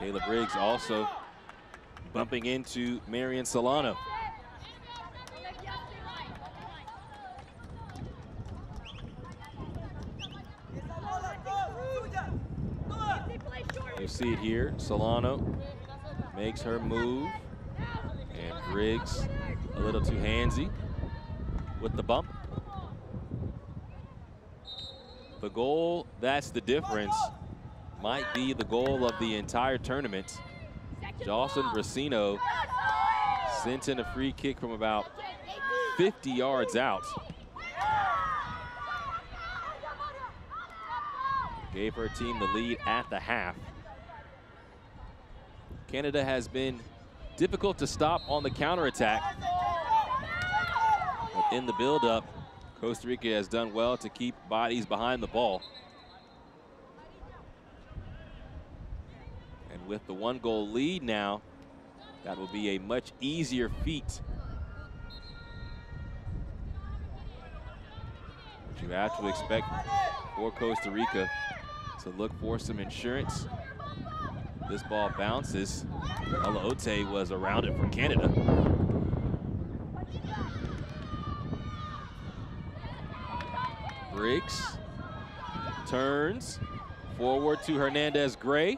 Kayla Briggs also bumping into Marian Solano. You see it here, Solano makes her move, and Briggs a little too handsy with the bump. The goal, that's the difference, might be the goal of the entire tournament. Jocelyn Brasino sent in a free kick from about fifty yards out. Gave her team the lead at the half. Canada has been difficult to stop on the counterattack. But in the buildup, Costa Rica has done well to keep bodies behind the ball. And with the one goal lead now, that will be a much easier feat that you have to expect for Costa Rica, to look for some insurance. This ball bounces. Ella Ote was around it for Canada. Briggs turns forward to Hernandez Gray.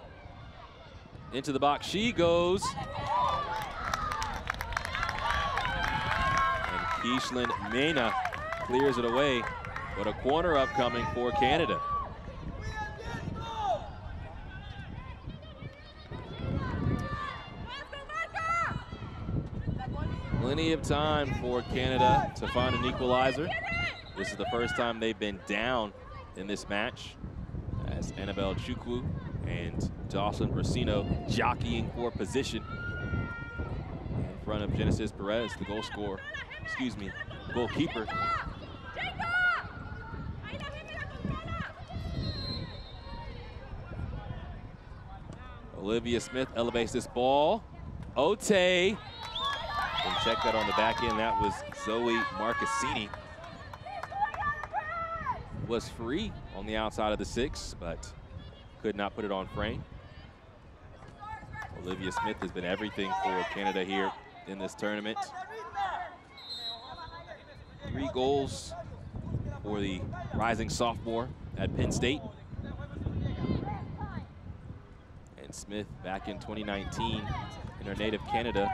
Into the box she goes. And Keishlin Mena clears it away, but a corner upcoming for Canada. Plenty of time for Canada to find an equalizer. This is the first time they've been down in this match, as Annabelle Chukwu and Jocelyn Brasino jockeying for position in front of Genesis Perez, the goal scorer, excuse me, goalkeeper. Olivia Smith elevates this ball. Ote, and check that on the back end, that was Zoe Marcassini. Was free on the outside of the six, but could not put it on frame. Olivia Smith has been everything for Canada here in this tournament. Three goals for the rising sophomore at Penn State. And Smith, back in twenty nineteen in her native Canada,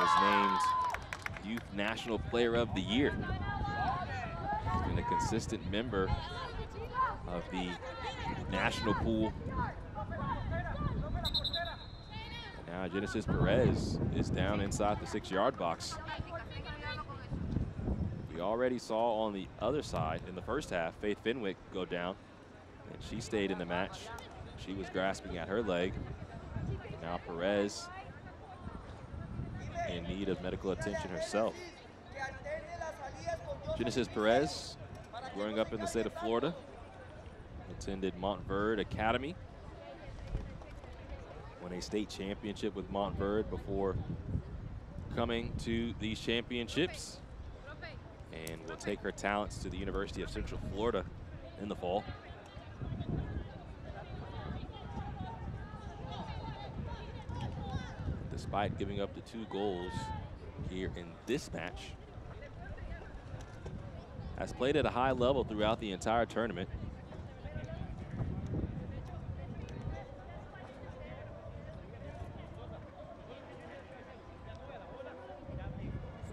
was named Youth National Player of the Year. She's been a consistent member of the national pool. And now Genesis Perez is down inside the six-yard box. We already saw on the other side in the first half, Faith Fenwick go down, and she stayed in the match. She was grasping at her leg. Now Perez in need of medical attention herself. Genesis Perez, growing up in the state of Florida, attended Montverde Academy, won a state championship with Montverde before coming to these championships, and will take her talents to the University of Central Florida in the fall. Despite giving up the two goals here in this match, has played at a high level throughout the entire tournament.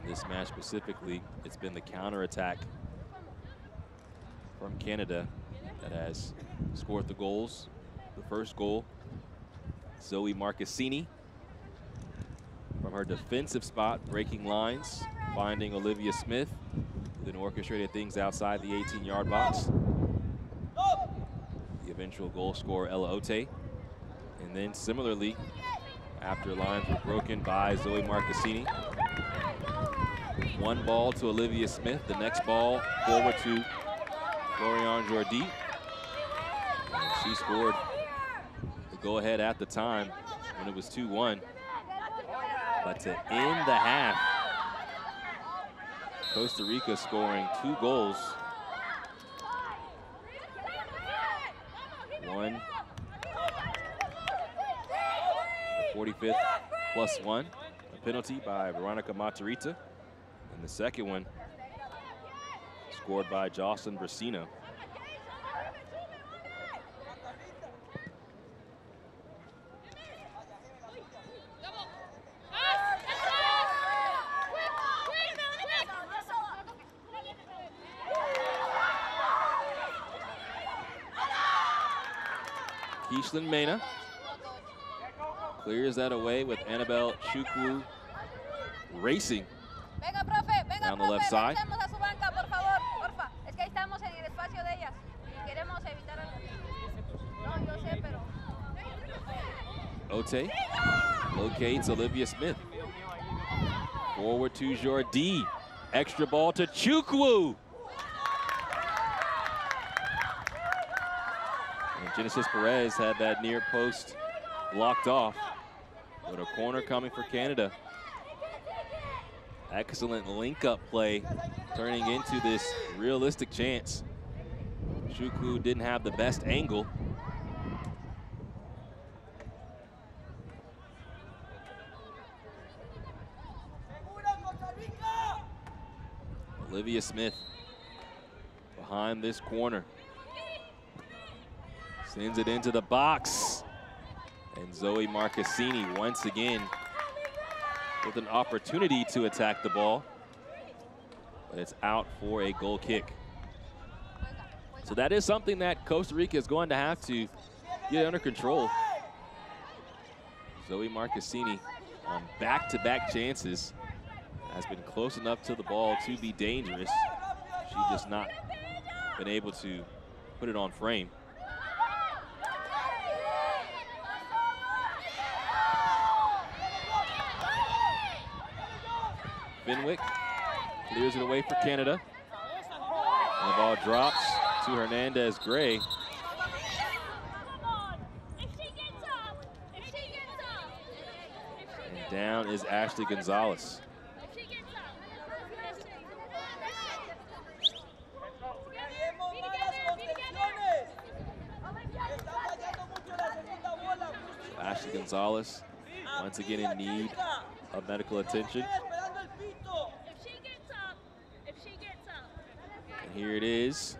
In this match specifically, it's been the counterattack from Canada that has scored the goals. The first goal, Zoe Marcassini, from her defensive spot, breaking lines, finding Olivia Smith, then orchestrated things outside the eighteen-yard box. The eventual goal scorer, Ella Ote. And then similarly, after lines were broken by Zoe Marcassini, one ball to Olivia Smith, the next ball forward to Floriane Jordi. And she scored the go-ahead at the time when it was two one. But to end the half, Costa Rica scoring two goals. One, the forty-fifth plus one, a penalty by Veronica Matarrita. And the second one scored by Jocelyn Brasino. Keishlin Mena clears that away with Annabelle Chukwu racing down the left side. Ote locates Olivia Smith. Forward to Jordi. Extra ball to Chukwu. Genesis Perez had that near post blocked off, but a corner coming for Canada. Excellent link-up play, turning into this realistic chance. Chukwu didn't have the best angle. Olivia Smith behind this corner. Sends it into the box. And Zoe Marcassini once again with an opportunity to attack the ball, but it's out for a goal kick. So that is something that Costa Rica is going to have to get under control. Zoe Marcassini on back-to-back chances has been close enough to the ball to be dangerous. She's just not been able to put it on frame. Fenwick clears it away for Canada. And the ball drops to Hernandez Gray. And down is Ashley Gonzalez. So Ashley Gonzalez, once again in need of medical attention. Here it is.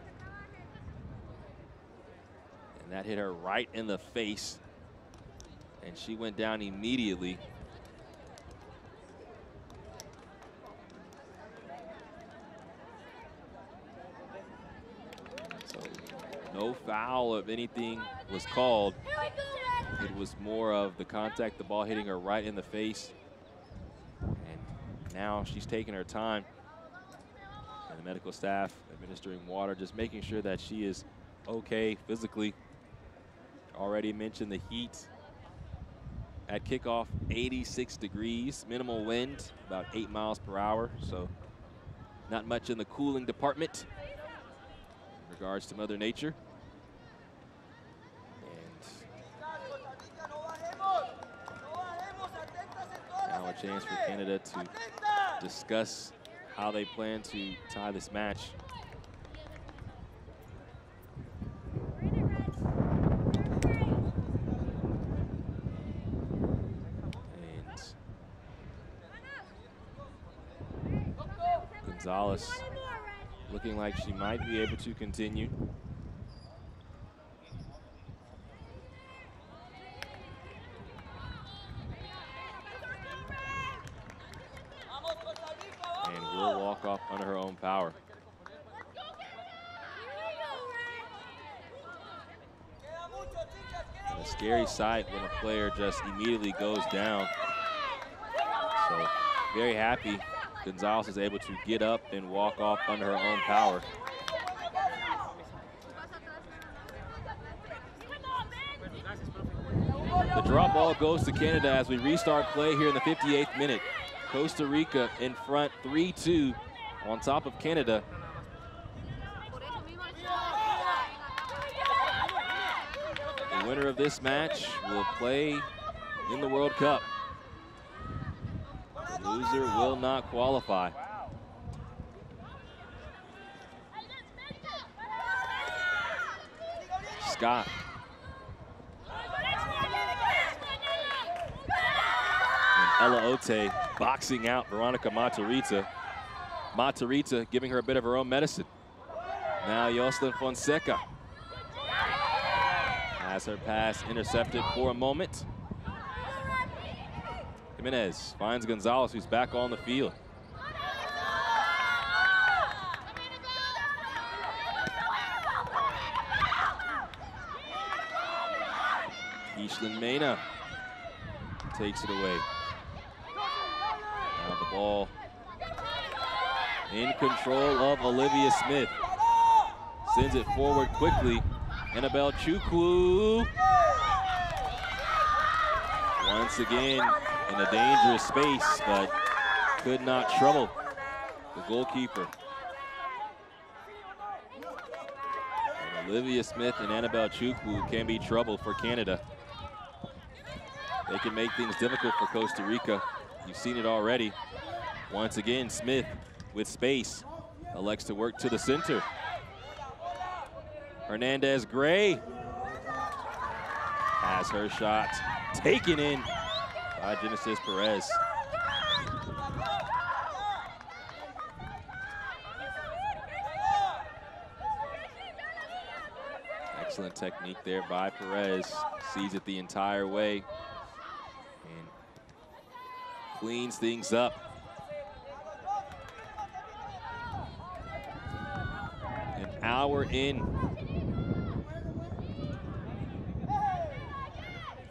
And that hit her right in the face. And she went down immediately. So no foul of anything was called. It was more of the contact, the ball hitting her right in the face. And now she's taking her time. And the medical staff administering water, just making sure that she is okay physically. Already mentioned the heat at kickoff, eighty-six degrees, minimal wind, about eight miles per hour. So not much in the cooling department in regards to Mother Nature. And now a chance for Canada to discuss how they plan to tie this match. And Gonzalez looking like she might be able to continue. Under her own power. And a scary sight when a player just immediately goes down. So very happy Gonzalez is able to get up and walk off under her own power. The drop ball goes to Canada as we restart play here in the fifty-eighth minute. Costa Rica in front, three two. On top of Canada. The winner of this match will play in the World Cup. The loser will not qualify. Scott. And Ella Ote boxing out Veronica Matarrita. Matarrita giving her a bit of her own medicine. Now Yoselin Fonseca has her pass intercepted for a moment. Jiménez finds Gonzalez, who's back on the field. Keishlin Mena takes it away. Now the ball in control of Olivia Smith. Sends it forward quickly. Annabelle Chukwu. Once again in a dangerous space, but could not trouble the goalkeeper. And Olivia Smith and Annabelle Chukwu can be trouble for Canada. They can make things difficult for Costa Rica. You've seen it already. Once again, Smith, with space, elects to work to the center. Hernandez Gray has her shot taken in by Genesis Perez. excellent technique there by Perez. Sees it the entire way and cleans things up. An hour in.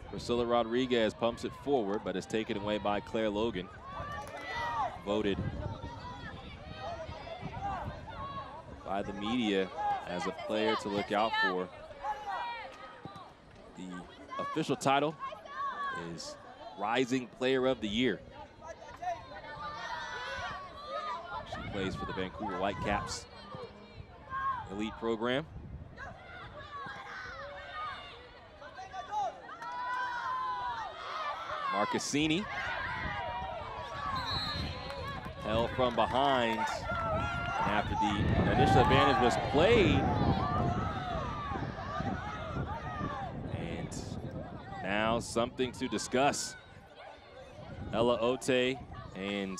Priscilla Rodriguez pumps it forward, but is taken away by Claire Logan. Voted by the media as a player to look out for. The official title is Rising Player of the Year. She plays for the Vancouver Whitecaps Elite Program. Marcassini held from behind. And after the initial advantage was played. And now something to discuss. Ella Ote and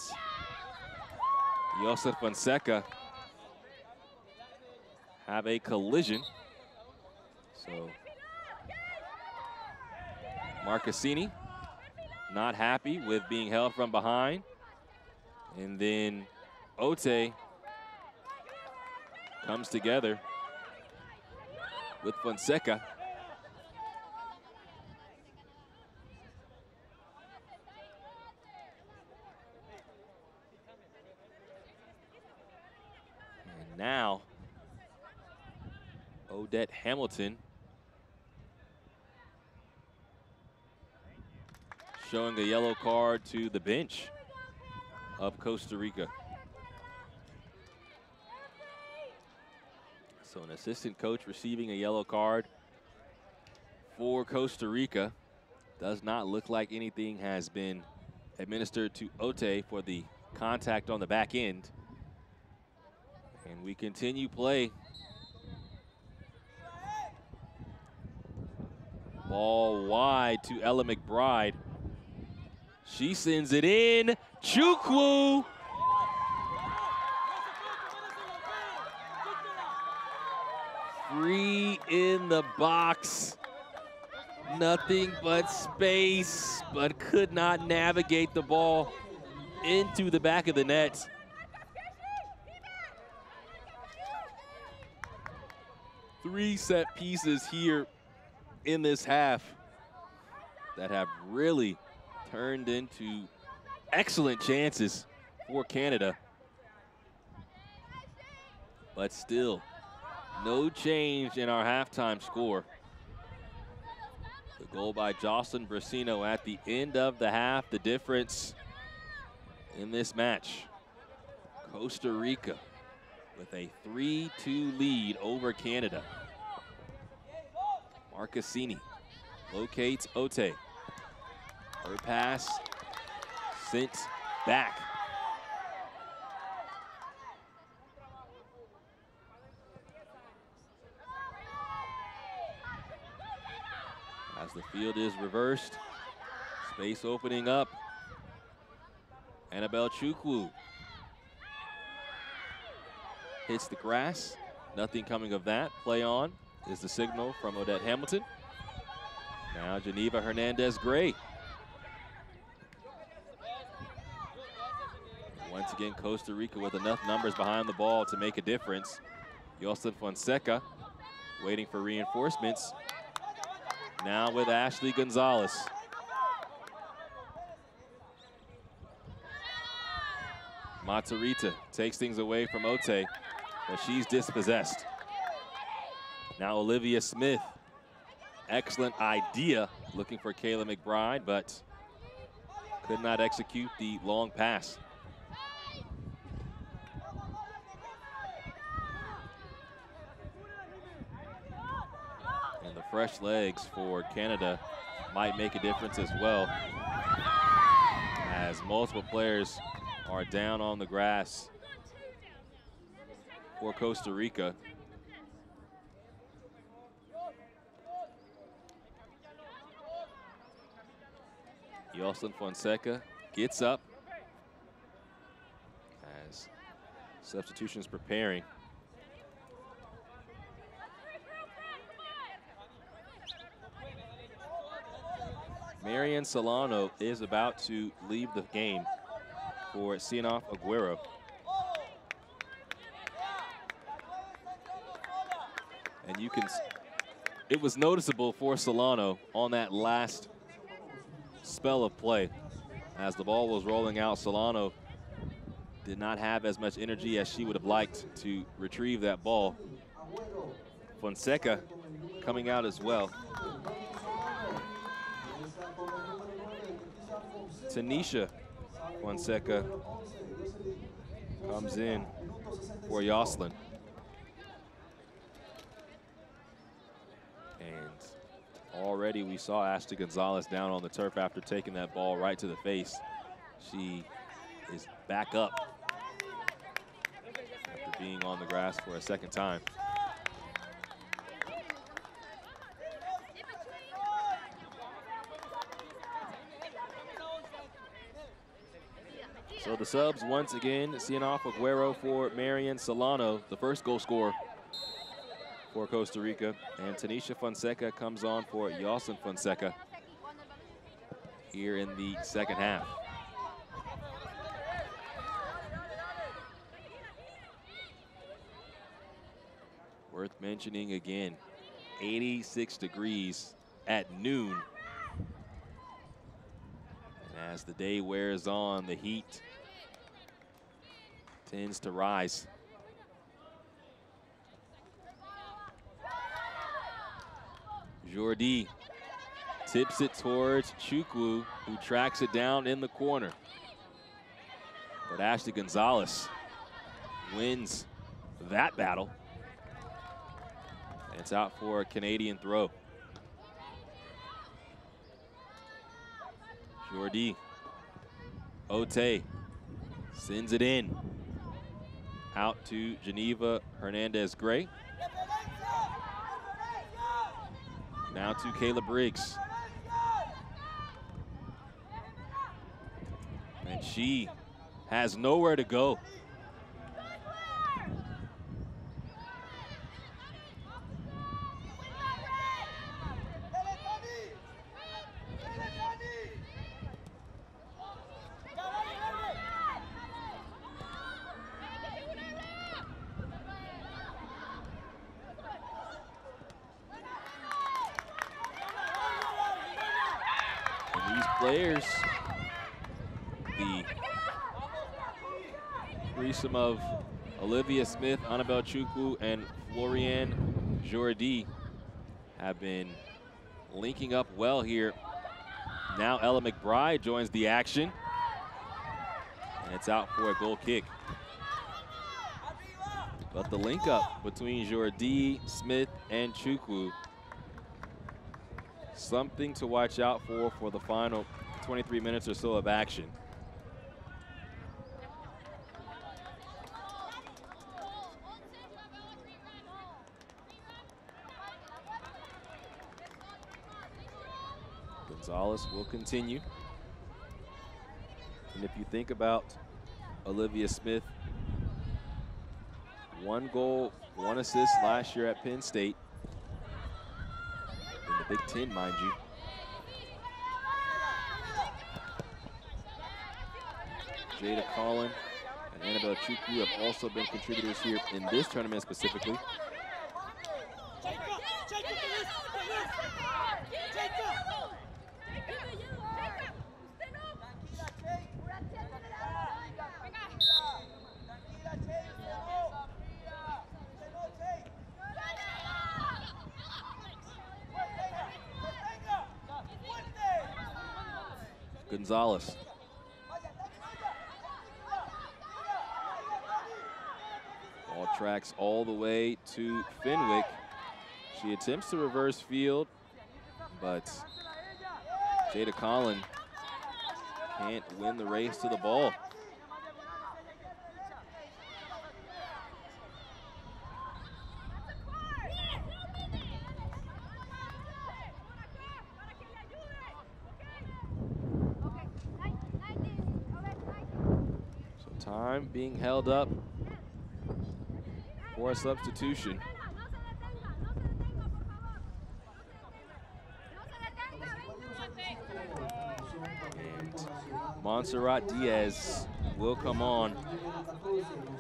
Yoselin Fonseca have a collision. So Marcassini not happy with being held from behind. And then Ote comes together with Fonseca. And now Odette Hamilton showing a yellow card to the bench of Costa Rica. So an assistant coach receiving a yellow card for Costa Rica. Does not look like anything has been administered to Ote for the contact on the back end. And we continue play. Ball wide to Ella McBride. She sends it in. Chukwu. Free in the box. Nothing but space, but could not navigate the ball into the back of the net. Three set pieces here in this half that have really turned into excellent chances for Canada. But still, no change in our halftime score. The goal by Jocelyn Brasino at the end of the half, the difference in this match. Costa Rica with a three two lead over Canada. Marcassini locates Ote. Her pass sent back. As the field is reversed, space opening up. Annabelle Chukwu hits the grass. Nothing coming of that. Play on is the signal from Odette Hamilton. Now Geneva Hernandez Gray. Once again, Costa Rica with enough numbers behind the ball to make a difference. Yoselin Fonseca waiting for reinforcements. Now with Ashley Gonzalez. Matarrita takes things away from Ote, but she's dispossessed. Now Olivia Smith. Excellent idea looking for Kayla McBride, but could not execute the long pass. Fresh legs for Canada might make a difference as well, as multiple players are down on the grass for Costa Rica. Yoselin Fonseca gets up as substitutions preparing. Marian Solano is about to leave the game for Sianof Aguero. And you can, it was noticeable for Solano on that last spell of play. As the ball was rolling out, Solano did not have as much energy as she would have liked to retrieve that ball. Fonseca coming out as well. Tanisha Fonseca comes in for Yoselin. And already we saw Ashley Gonzalez down on the turf after taking that ball right to the face. She is back up after being on the grass for a second time. So the subs once again, Sianof Aguero for Marian Solano, the first goal scorer for Costa Rica. And Tanisha Fonseca comes on for Yoselin Fonseca here in the second half. Worth mentioning again, eighty-six degrees at noon. And as the day wears on, the heat tends to rise. Jordi tips it towards Chukwu, who tracks it down in the corner. But Ashley Gonzalez wins that battle. And it's out for a Canadian throw. Jordi, Ote sends it in. Out to Geneva Hernandez Gray. Now to Kayla Briggs. And she has nowhere to go. Of Olivia Smith, Annabelle Chukwu, and Floriane Jordi have been linking up well here. Now Ella McBride joins the action. And it's out for a goal kick. But the link up between Jordi, Smith, and Chukwu, something to watch out for for the final twenty-three minutes or so of action. Will continue. And if you think about Olivia Smith, one goal, one assist last year at Penn State, in the Big Ten, mind you. Jada Colin and Annabelle Chukwu have also been contributors here in this tournament specifically. Gonzalez. Ball tracks all the way to Fenwick. She attempts to reverse field, but Jada Colin can't win the race to the ball. Being held up for a substitution. Montserrat Diaz will come on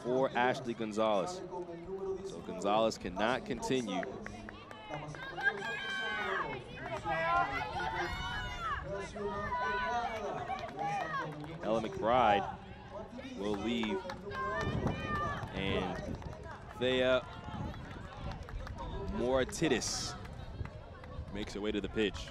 for Ashley Gonzalez. So Gonzalez cannot continue. Ella McBride will leave. And Thea Moratitis makes her way to the pitch.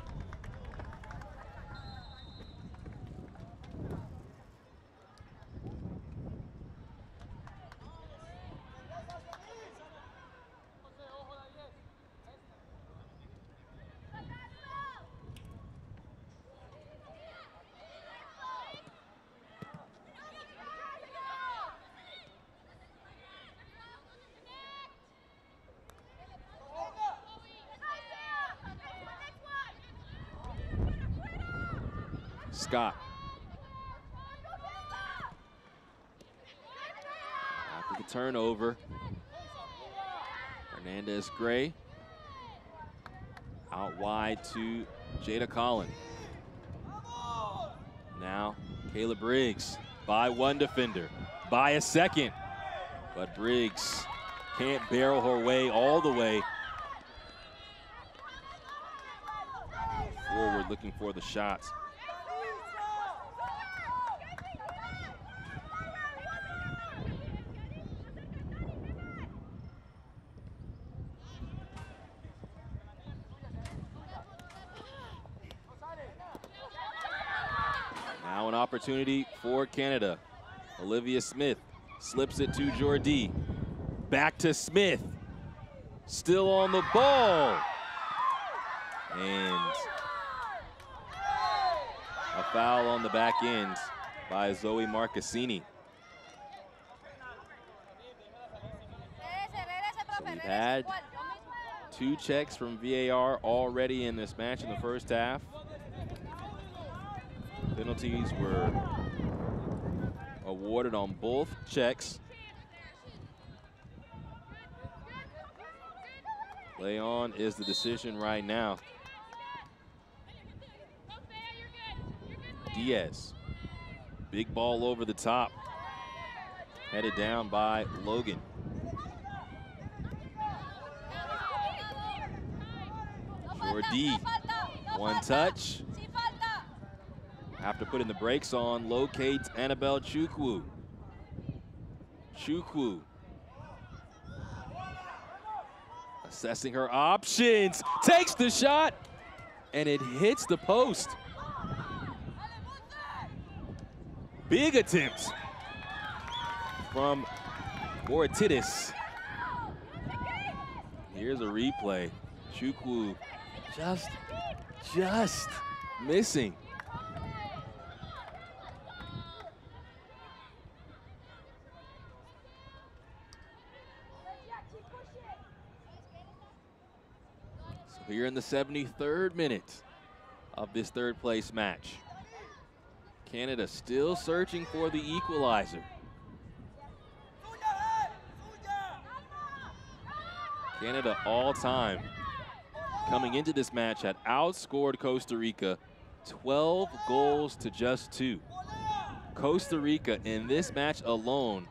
Scott. After the turnover, Hernandez Gray out wide to Jada Colin. Now Kayla Briggs by one defender, by a second, but Briggs can't barrel her way all the way forward, looking for the shots. Opportunity for Canada. Olivia Smith slips it to Jordi. Back to Smith. Still on the ball. And a foul on the back end by Zoe Marcassini. So we've had two checks from V A R already in this match in the first half. Penalties were awarded on both checks. Play on is the decision right now. Diaz, big ball over the top, headed down by Logan. Jordi, one touch. After putting the brakes on, locates Annabelle Chukwu. Chukwu assessing her options, takes the shot, and it hits the post. Big attempt from Moritidis. Here's a replay. Chukwu just, just missing. Here in the seventy-third minute of this third place match. Canada still searching for the equalizer. Canada all time coming into this match had outscored Costa Rica twelve goals to just two. Costa Rica in this match alone,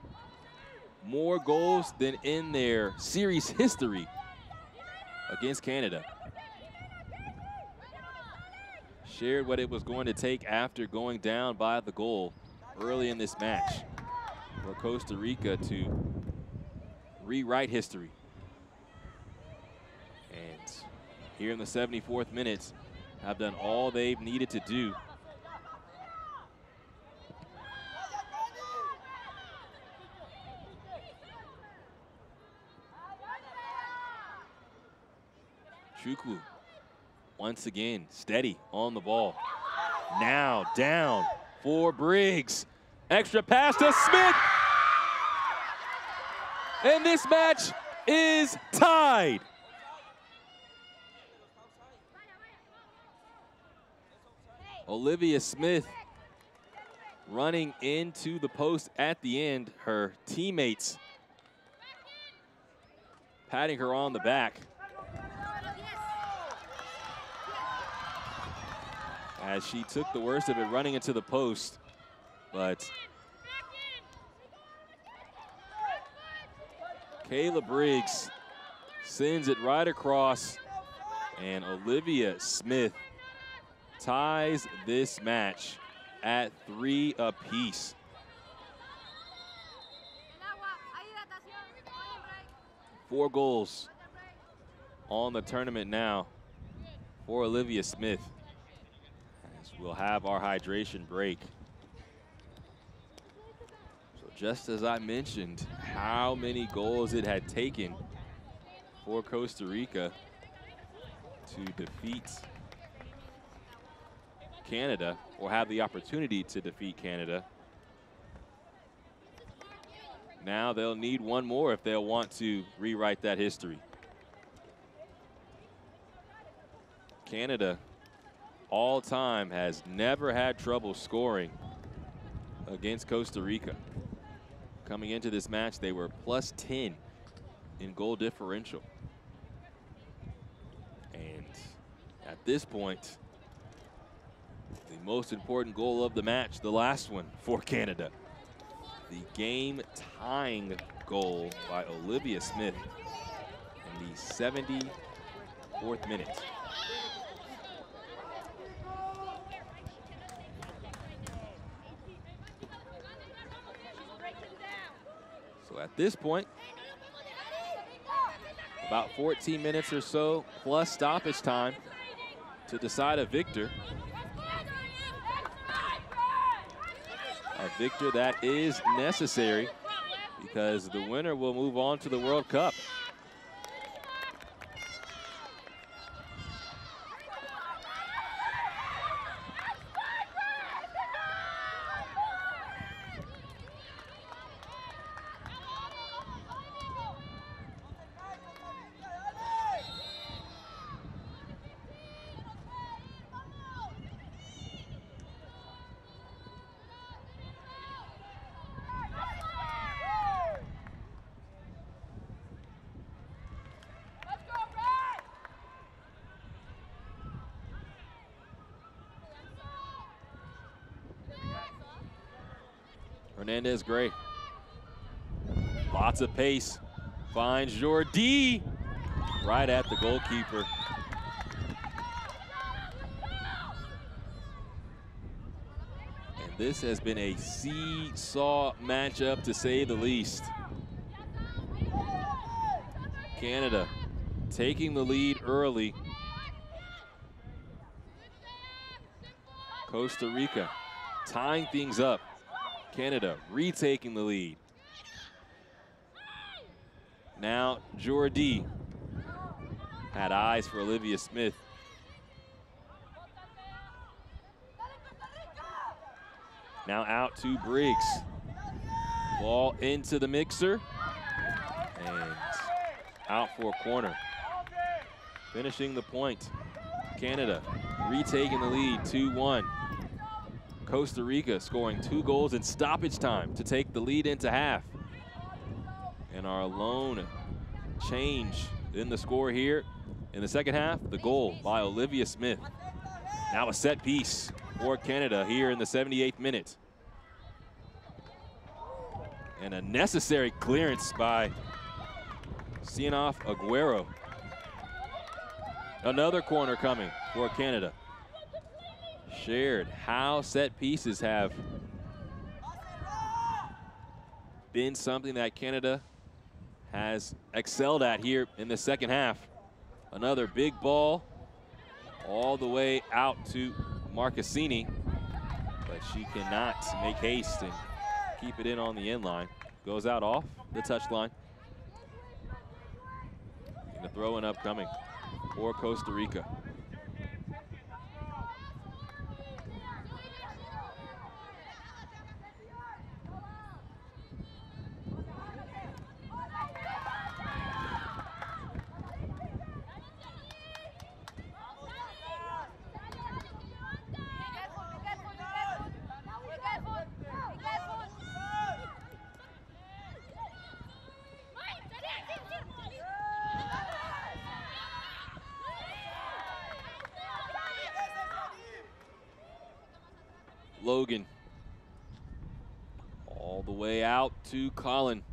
more goals than in their series history against Canada. Shared what it was going to take after going down by the goal early in this match for Costa Rica to rewrite history. And here in the seventy-fourth minute, have done all they've needed to do. Chukwu. Once again, steady on the ball. Now down for Briggs. Extra pass to Smith. And this match is tied. Olivia Smith running into the post at the end. Her teammates patting her on the back as she took the worst of it running into the post. but Kayla Briggs sends it right across, and Olivia Smith ties this match at three apiece. Four goals on the tournament now for Olivia Smith. As we'll have our hydration break. So just as I mentioned, how many goals it had taken for Costa Rica to defeat Canada, or have the opportunity to defeat Canada. Now they'll need one more if they'll want to rewrite that history. Canada, all time, has never had trouble scoring against Costa Rica. Coming into this match, they were plus ten in goal differential. And at this point, the most important goal of the match, the last one for Canada, the game-tying goal by Olivia Smith in the seventy-fourth minute. So at this point, about fourteen minutes or so, plus stoppage time to decide a victor. A victor that is necessary, because the winner will move on to the World Cup. Hernandez Gray, lots of pace, finds Jordi right at the goalkeeper. And this has been a seesaw matchup, to say the least. Canada taking the lead early. Costa Rica tying things up. Canada retaking the lead. Now Jordi had eyes for Olivia Smith. Now out to Briggs. Ball into the mixer and out for a corner. Finishing the point, Canada retaking the lead, two one. Costa Rica scoring two goals in stoppage time to take the lead into half. And our lone change in the score here in the second half, the goal by Olivia Smith. Now a set piece for Canada here in the seventy-eighth minute. And a necessary clearance by Sianof Aguero. Another corner coming for Canada. Shared how set pieces have been something that Canada has excelled at here in the second half. Another big ball all the way out to Marcassini, but she cannot make haste and keep it in on the end line. Goes out off the touchline. And the throw-in upcoming for Costa Rica. way out to Colin.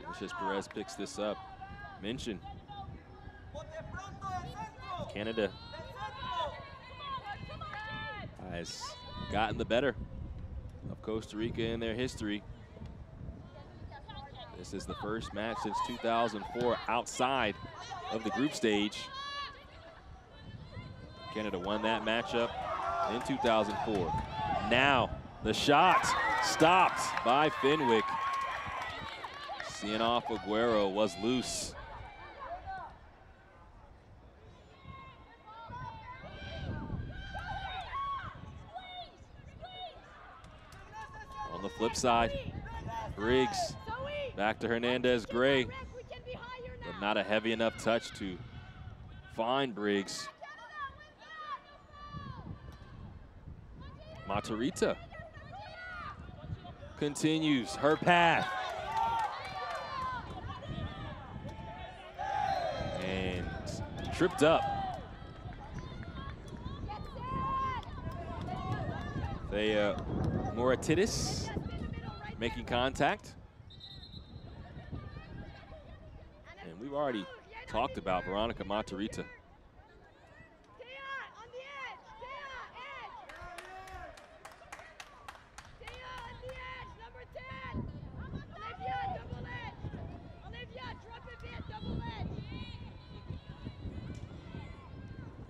Genesis Perez picks this up. Mention. Canada has gotten the better of Costa Rica in their history. This is the first match since two thousand four outside of the group stage. Canada won that matchup in two thousand four. Now the shot stopped by Fenwick. Sianof Aguero was loose. Flip side, Briggs back to Hernandez Gray, but not a heavy enough touch to find Briggs. Matarrita continues her path. And tripped up. They, uh, Moritidis making contact. And we've already talked about Veronica Matarrita.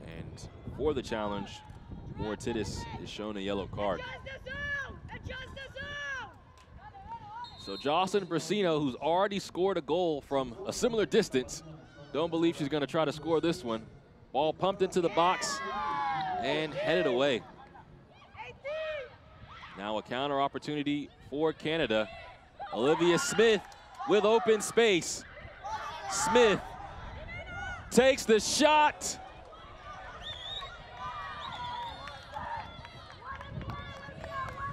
And for the challenge, Moritidis is shown a yellow card. So Jocelyn Brasino, who's already scored a goal from a similar distance, don't believe she's gonna try to score this one. Ball pumped into the box and headed away. Now a counter opportunity for Canada. Olivia Smith with open space. Smith takes the shot.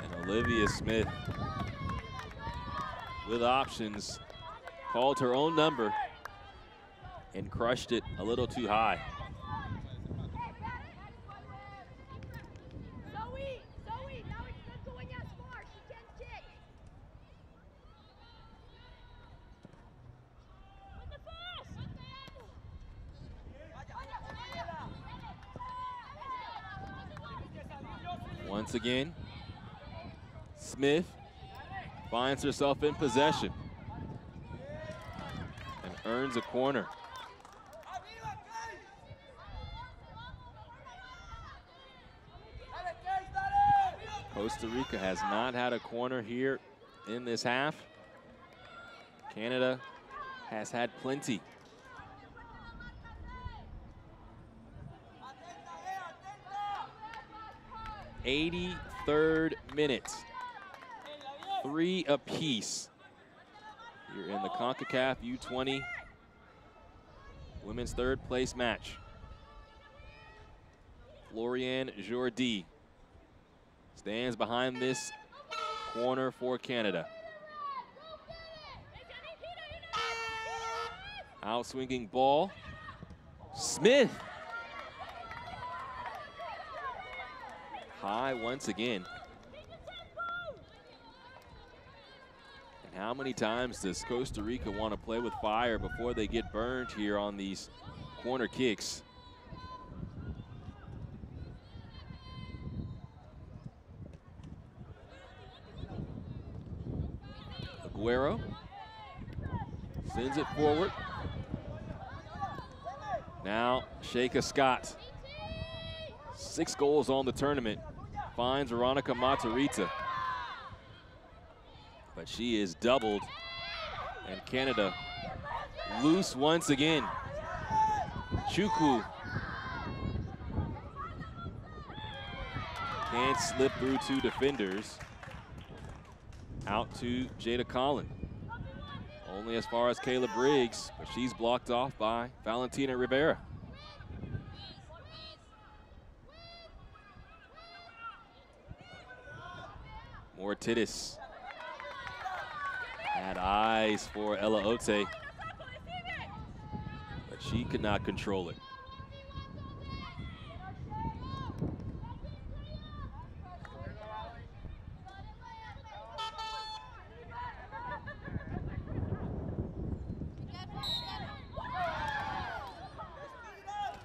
And Olivia Smith, with options, called her own number and crushed it a little too high. Once again, Smith finds herself in possession and earns a corner. Costa Rica has not had a corner here in this half. Canada has had plenty. eighty-third minute. Three apiece here in the CONCACAF U twenty women's third place match. Floriane Jordi stands behind this corner for Canada. Out swinging ball, Smith. High once again. How many times does Costa Rica want to play with fire before they get burned here on these corner kicks? Aguero sends it forward. Now Sheika Scott, six goals on the tournament, finds Veronica Matarrita. But she is doubled, and Canada loose once again. Chukwu can't slip through two defenders. Out to Jada Colin. Only as far as Kayla Briggs, but she's blocked off by Valentina Rivera. Mortidis had eyes for Ella Ote, but she could not control it.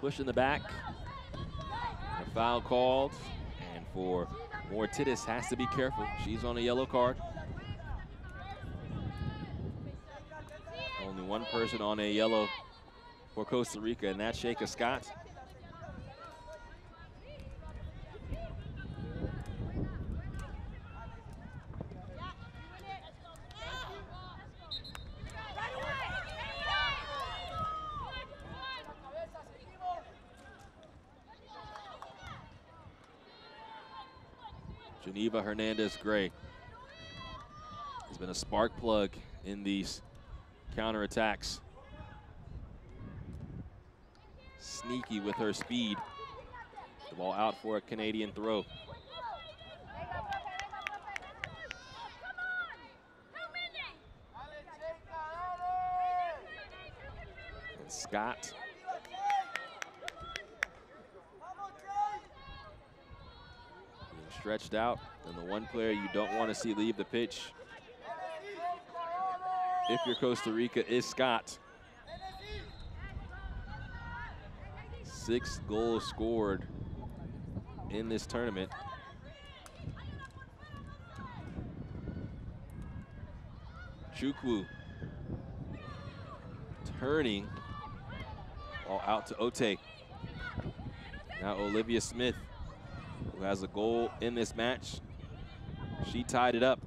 Push in the back, a foul called, and for Mortidis has to be careful. She's on a yellow card. Only one person on a yellow for Costa Rica, and that's Sheika Scott. Geneva Hernandez Gray has been a spark plug in these counterattacks. Sneaky with her speed. The ball out for a Canadian throw. And Scott stretched out, and the one player you don't want to see leave the pitch if you're Costa Rica is Scott. Six goals scored in this tournament. Chukwu turning all out to Ote. Now Olivia Smith, who has a goal in this match. She tied it up.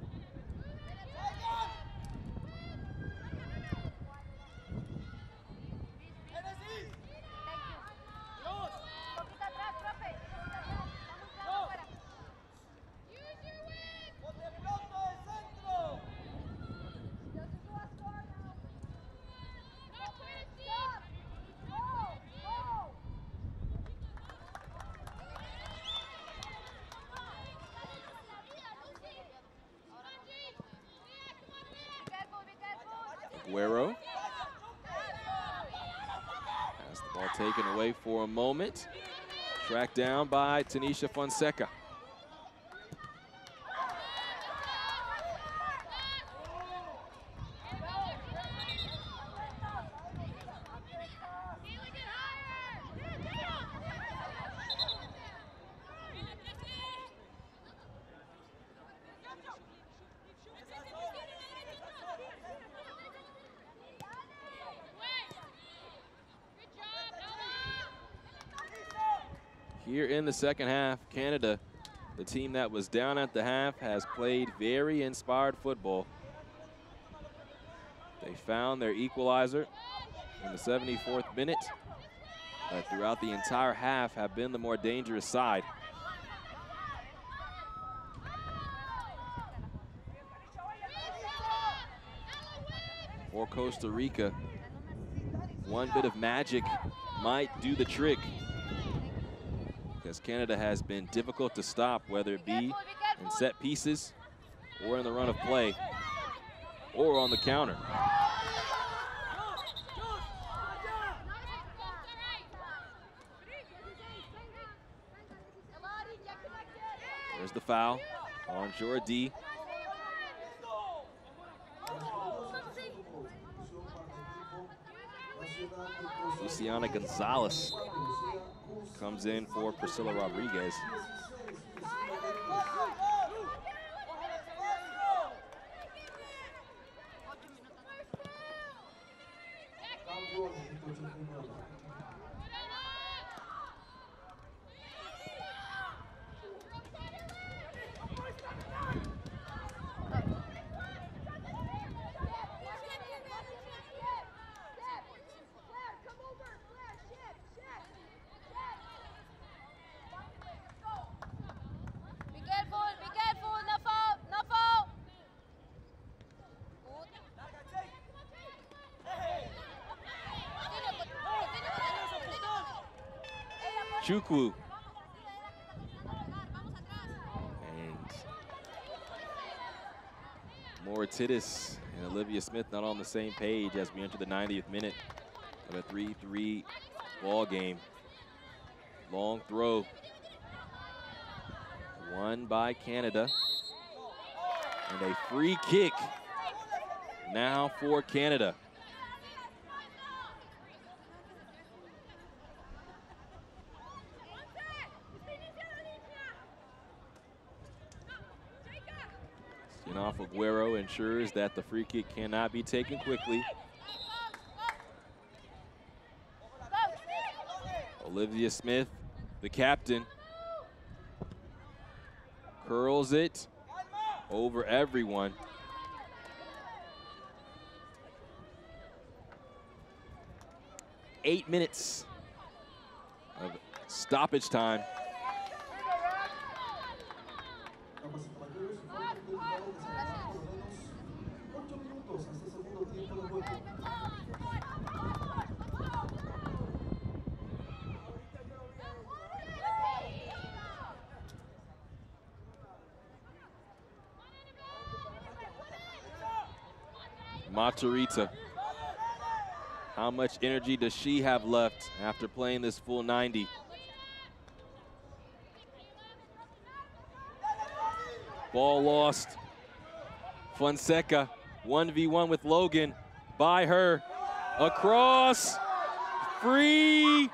Aguero has the ball taken away for a moment. Tracked down by Tanisha Fonseca. Here in the second half, Canada, the team that was down at the half, has played very inspired football. They found their equalizer in the seventy-fourth minute, but throughout the entire half have been the more dangerous side. For Costa Rica, one bit of magic might do the trick, as Canada has been difficult to stop, whether it be in set pieces or in the run of play or on the counter. There's the foul on Jordi. Luciana Gonzalez comes in for Priscilla Rodriguez. Chukwu, and Moritidis and Olivia Smith not on the same page as we enter the ninetieth minute of a three three ball game. Long throw. Won by Canada. And a free kick now for Canada. Sianof Aguero ensures that the free kick cannot be taken quickly. Olivia Smith, the captain, curls it over everyone. Eight minutes of stoppage time. Matarrita, how much energy does she have left after playing this full ninety? Ball lost. Fonseca, one v one with Logan, by her, across, free.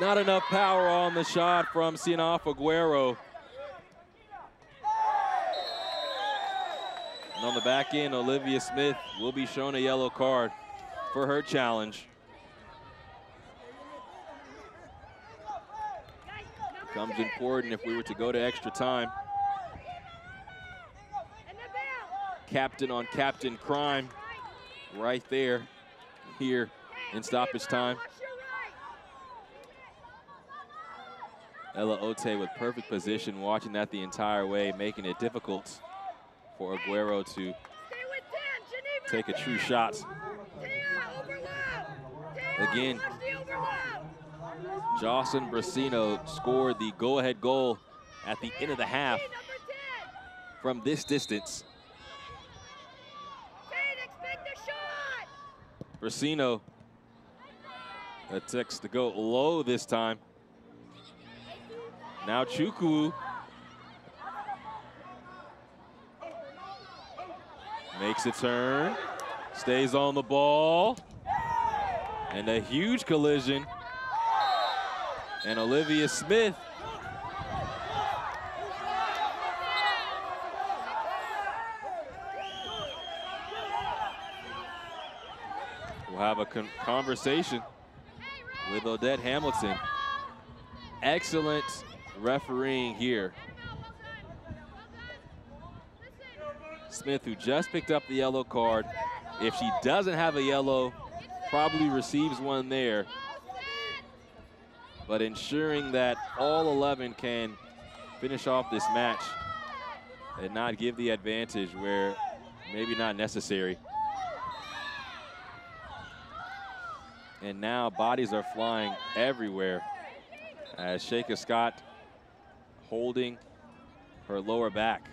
Not enough power on the shot from Sianof Aguero. And on the back end, Olivia Smith will be shown a yellow card for her challenge. Becomes important if we were to go to extra time. Captain on captain crime right there here in stoppage time. Ella Ote with perfect position, watching that the entire way, making it difficult for Aguero to take a true shot. Again, Jocelyn Brasino scored the go-ahead goal at the end of the half from this distance. Brasino attempts to go low this time. Now Chukwu makes a turn, stays on the ball, and a huge collision. And Olivia Smith will have a con conversation with Odette Hamilton. Excellent refereeing here. Smith, who just picked up the yellow card. If she doesn't have a yellow, probably receives one there. But ensuring that all eleven can finish off this match and not give the advantage where maybe not necessary. And now bodies are flying everywhere as Sheika Scott holding her lower back.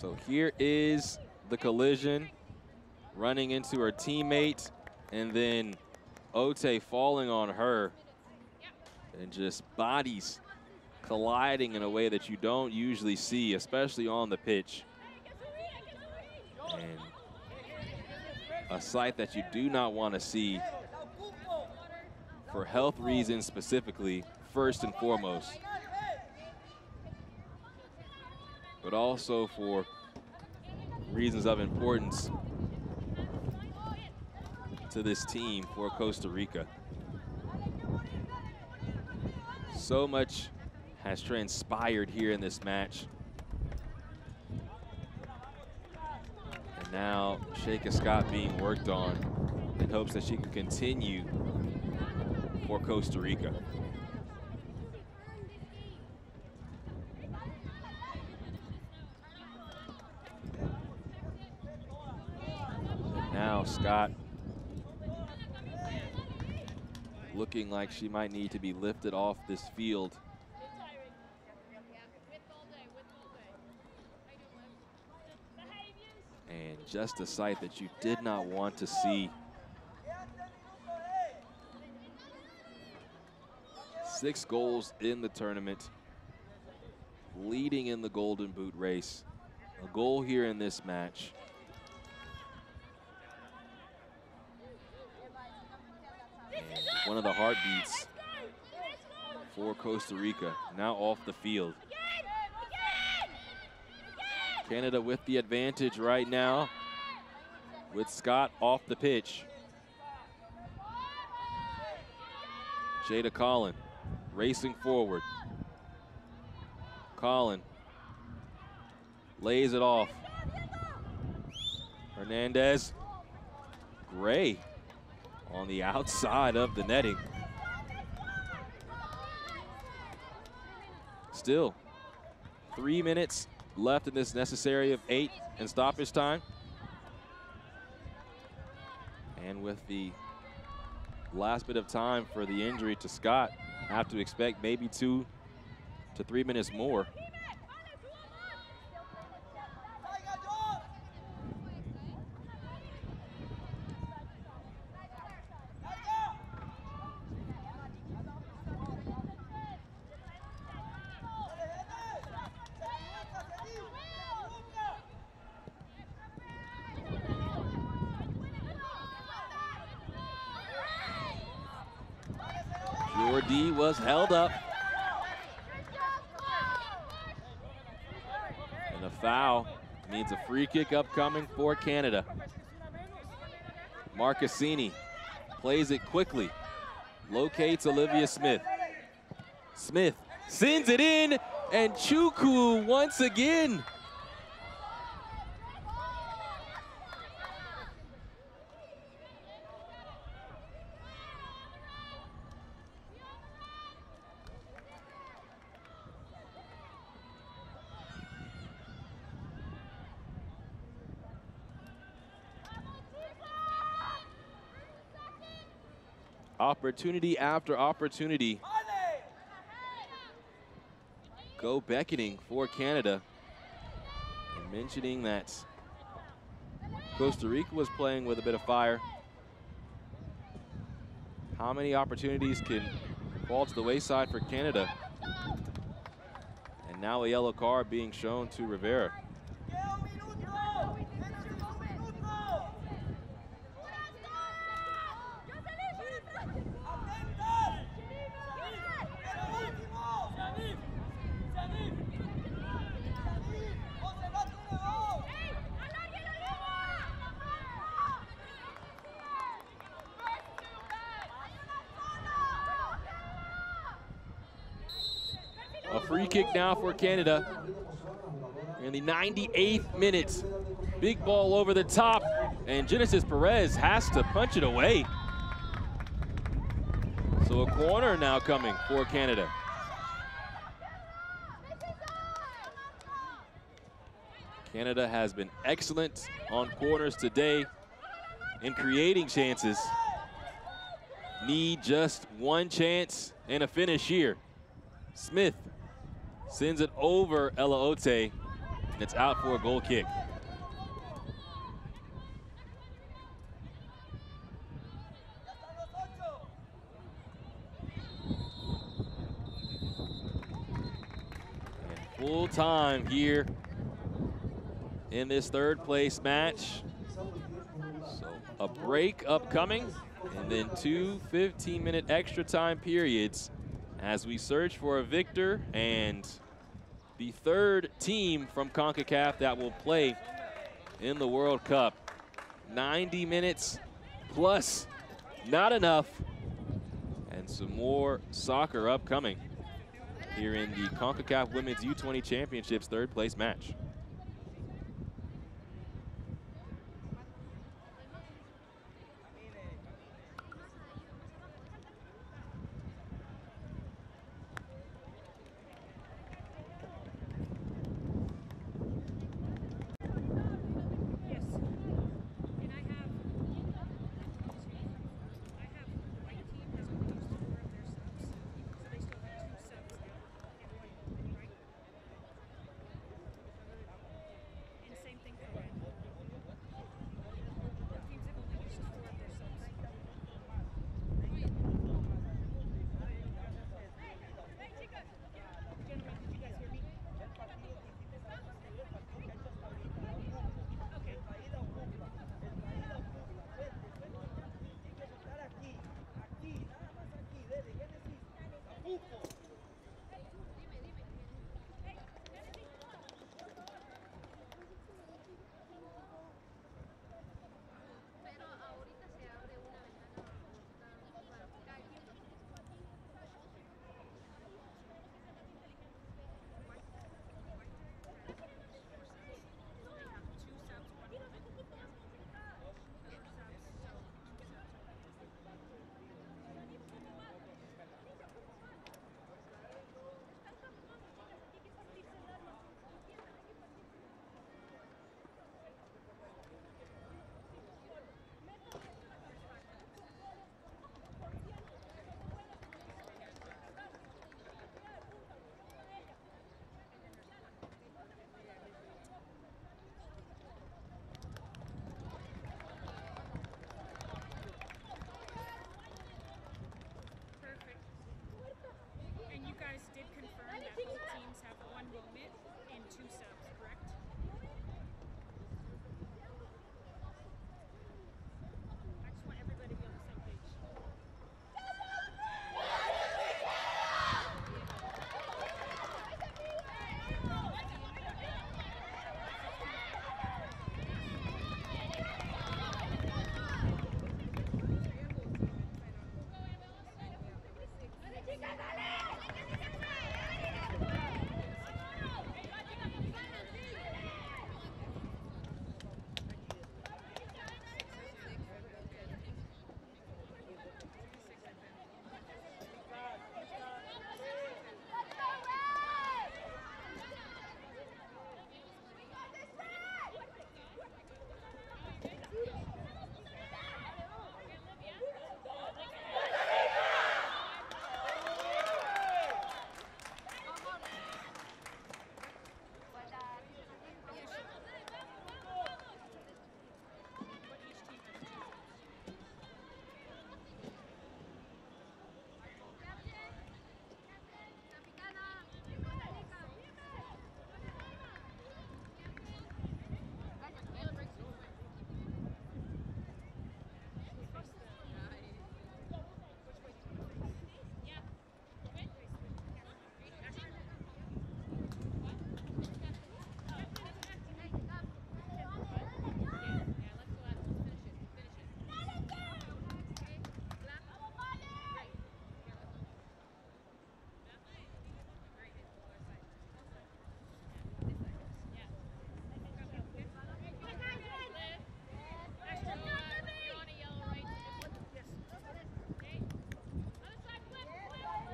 So here is the collision, running into her teammate, and then Ote falling on her, and just bodies colliding in a way that you don't usually see, especially on the pitch. And a sight that you do not want to see for health reasons specifically, first and foremost, but also for reasons of importance to this team for Costa Rica. So much has transpired here in this match. And now Sheika Scott being worked on in hopes that she can continue for Costa Rica. Scott looking like she might need to be lifted off this field and just a sight that you did not want to see. Six goals in the tournament, leading in the Golden Boot race. A goal here in this match. And one of the heartbeats for Costa Rica, now off the field. Canada with the advantage right now, with Scott off the pitch. Jada Colin racing forward. Colin lays it off. Hernandez. Gray on the outside of the netting. Still three minutes left in this necessary of eight in stoppage time. And with the last bit of time for the injury to Scott, I have to expect maybe two to three minutes more. Was held up. And a foul means a free kick upcoming for Canada. Marcassini plays it quickly. Locates Olivia Smith. Smith sends it in, and Chukwu once again. Opportunity after opportunity go beckoning for Canada. And mentioning that Costa Rica was playing with a bit of fire. How many opportunities can fall to the wayside for Canada? And now a yellow card being shown to Rivera. Kick now for Canada in the ninety-eighth minute. Big ball over the top, and Genesis Perez has to punch it away. So a corner now coming for Canada. Canada has been excellent on corners today in creating chances. Need just one chance and a finish here. Smith sends it over Ella Ote, and it's out for a goal kick. And full time here in this third place match. So a break upcoming, and then two fifteen minute extra time periods as we search for a victor and the third team from CONCACAF that will play in the World Cup. ninety minutes plus, not enough. And some more soccer upcoming here in the CONCACAF Women's U twenty Championships third place match.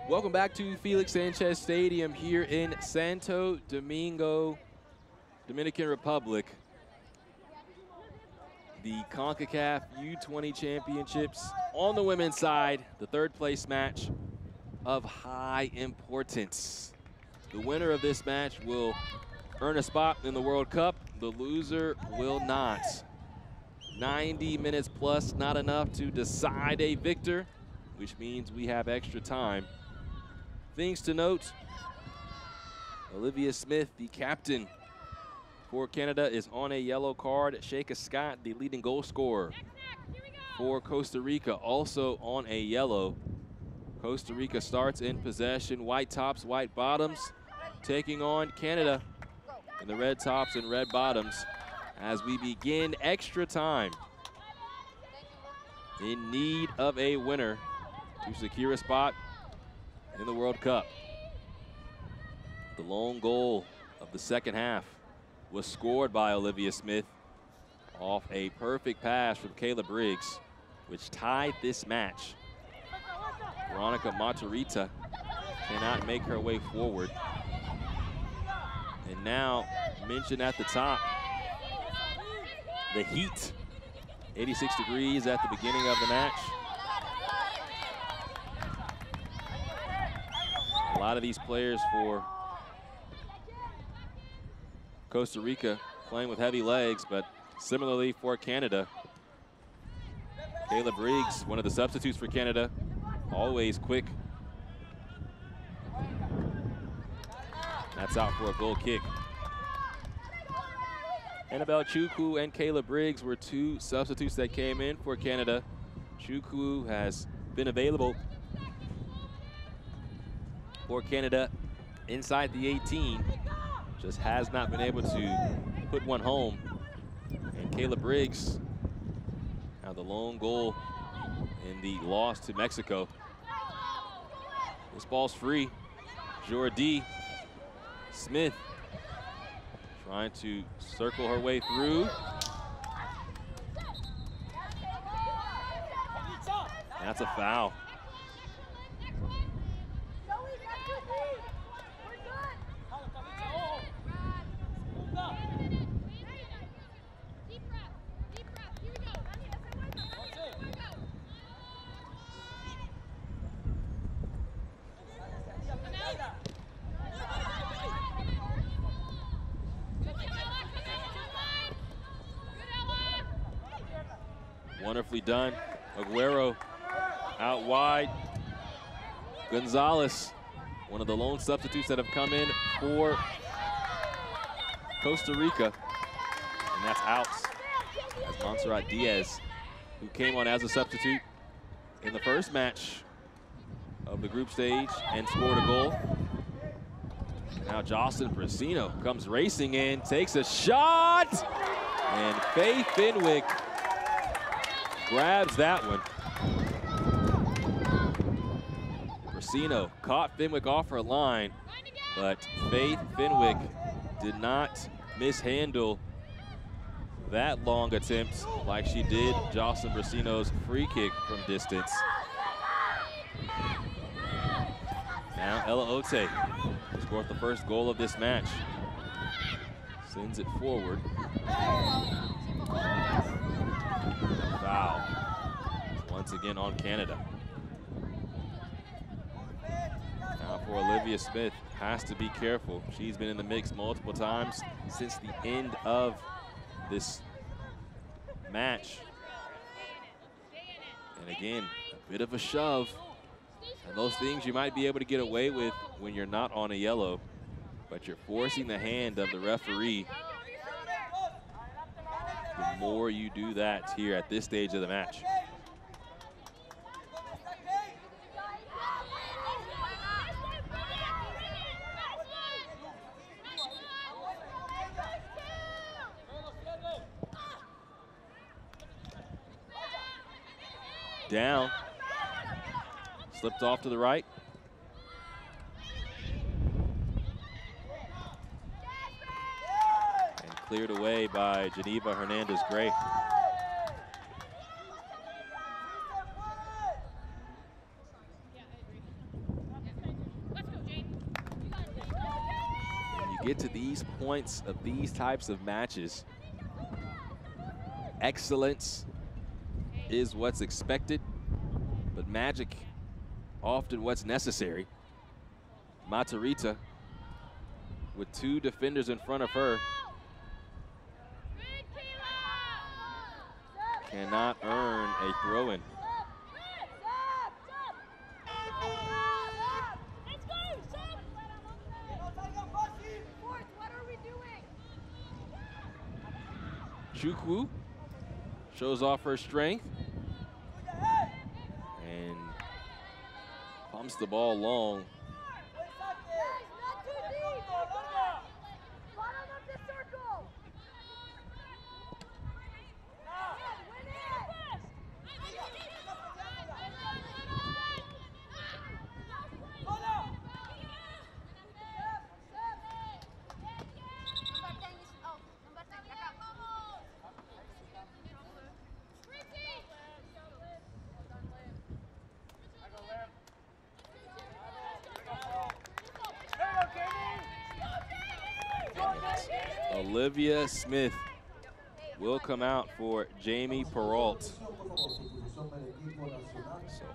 Welcome back to Felix Sanchez Stadium here in Santo Domingo, Dominican Republic. The CONCACAF U twenty Championships on the women's side, the third place match of high importance. The winner of this match will earn a spot in the World Cup. The loser will not. ninety minutes plus, not enough to decide a victor, which means we have extra time. Things to note, Olivia Smith, the captain for Canada, is on a yellow card. Sheika Scott, the leading goal scorer for Costa Rica, also on a yellow. Costa Rica starts in possession. White tops, white bottoms, taking on Canada in the red tops and red bottoms as we begin extra time. In need of a winner to secure a spot in the World Cup. The lone goal of the second half was scored by Olivia Smith off a perfect pass from Kayla Briggs, which tied this match. Veronica Matarrita cannot make her way forward. And now, mentioned at the top, the heat. eighty-six degrees at the beginning of the match. A lot of these players for Costa Rica playing with heavy legs, but similarly for Canada. Kayla Briggs, one of the substitutes for Canada, always quick. That's out for a goal kick. Annabelle Chukwu and Kayla Briggs were two substitutes that came in for Canada. Chukwu has been available for Canada inside the eighteen, just has not been able to put one home. And Kayla Briggs, now the lone goal in the loss to Mexico. This ball's free. Jordi Smith, trying to circle her way through. That's a foul. Wonderfully done. Aguero out wide. Gonzalez, one of the lone substitutes that have come in for Costa Rica. And that's out as Montserrat Diaz, who came on as a substitute in the first match of the group stage and scored a goal. Now Jocelyn Brasino comes racing in, takes a shot, and Faith Fenwick grabs that one. Brasino caught Fenwick off her line, but Faith Fenwick did not mishandle that long attempt like she did Jocelyn Brasino's free kick from distance. Now Ella Ote scored the first goal of this match. Sends it forward. Foul. Once again on Canada. Now for Olivia Smith, has to be careful. She's been in the mix multiple times since the end of this match. And again, a bit of a shove. And those things you might be able to get away with when you're not on a yellow, but you're forcing the hand of the referee. The more you do that here at this stage of the match. Down. Slipped off to the right. Cleared away by Geneva Hernandez Gray. you get to these points of these types of matches, excellence is what's expected, but magic often what's necessary. Matarrita with two defenders in front of her cannot earn a throw-in. Chukwu shows off her strength and pumps the ball long. Olivia Smith will come out for Jamie Peralta. So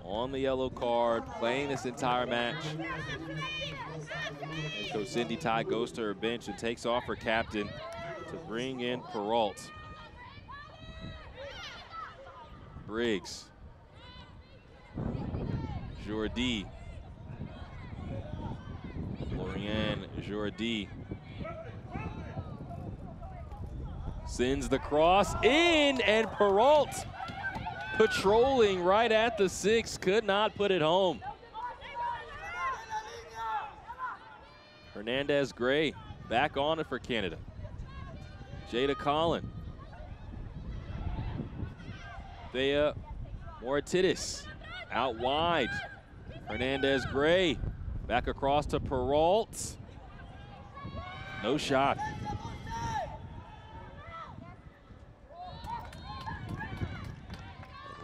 on the yellow card, playing this entire match. And so Cindy Tai goes to her bench and takes off her captain to bring in Peralta. Briggs. Jordi. Floriane Jordi. Sends the cross in, and Peralta patrolling right at the six, could not put it home. Hernandez Gray back on it for Canada. Jada Colin. Thea Moritidis out wide. Hernandez Gray back across to Peralta. No shot.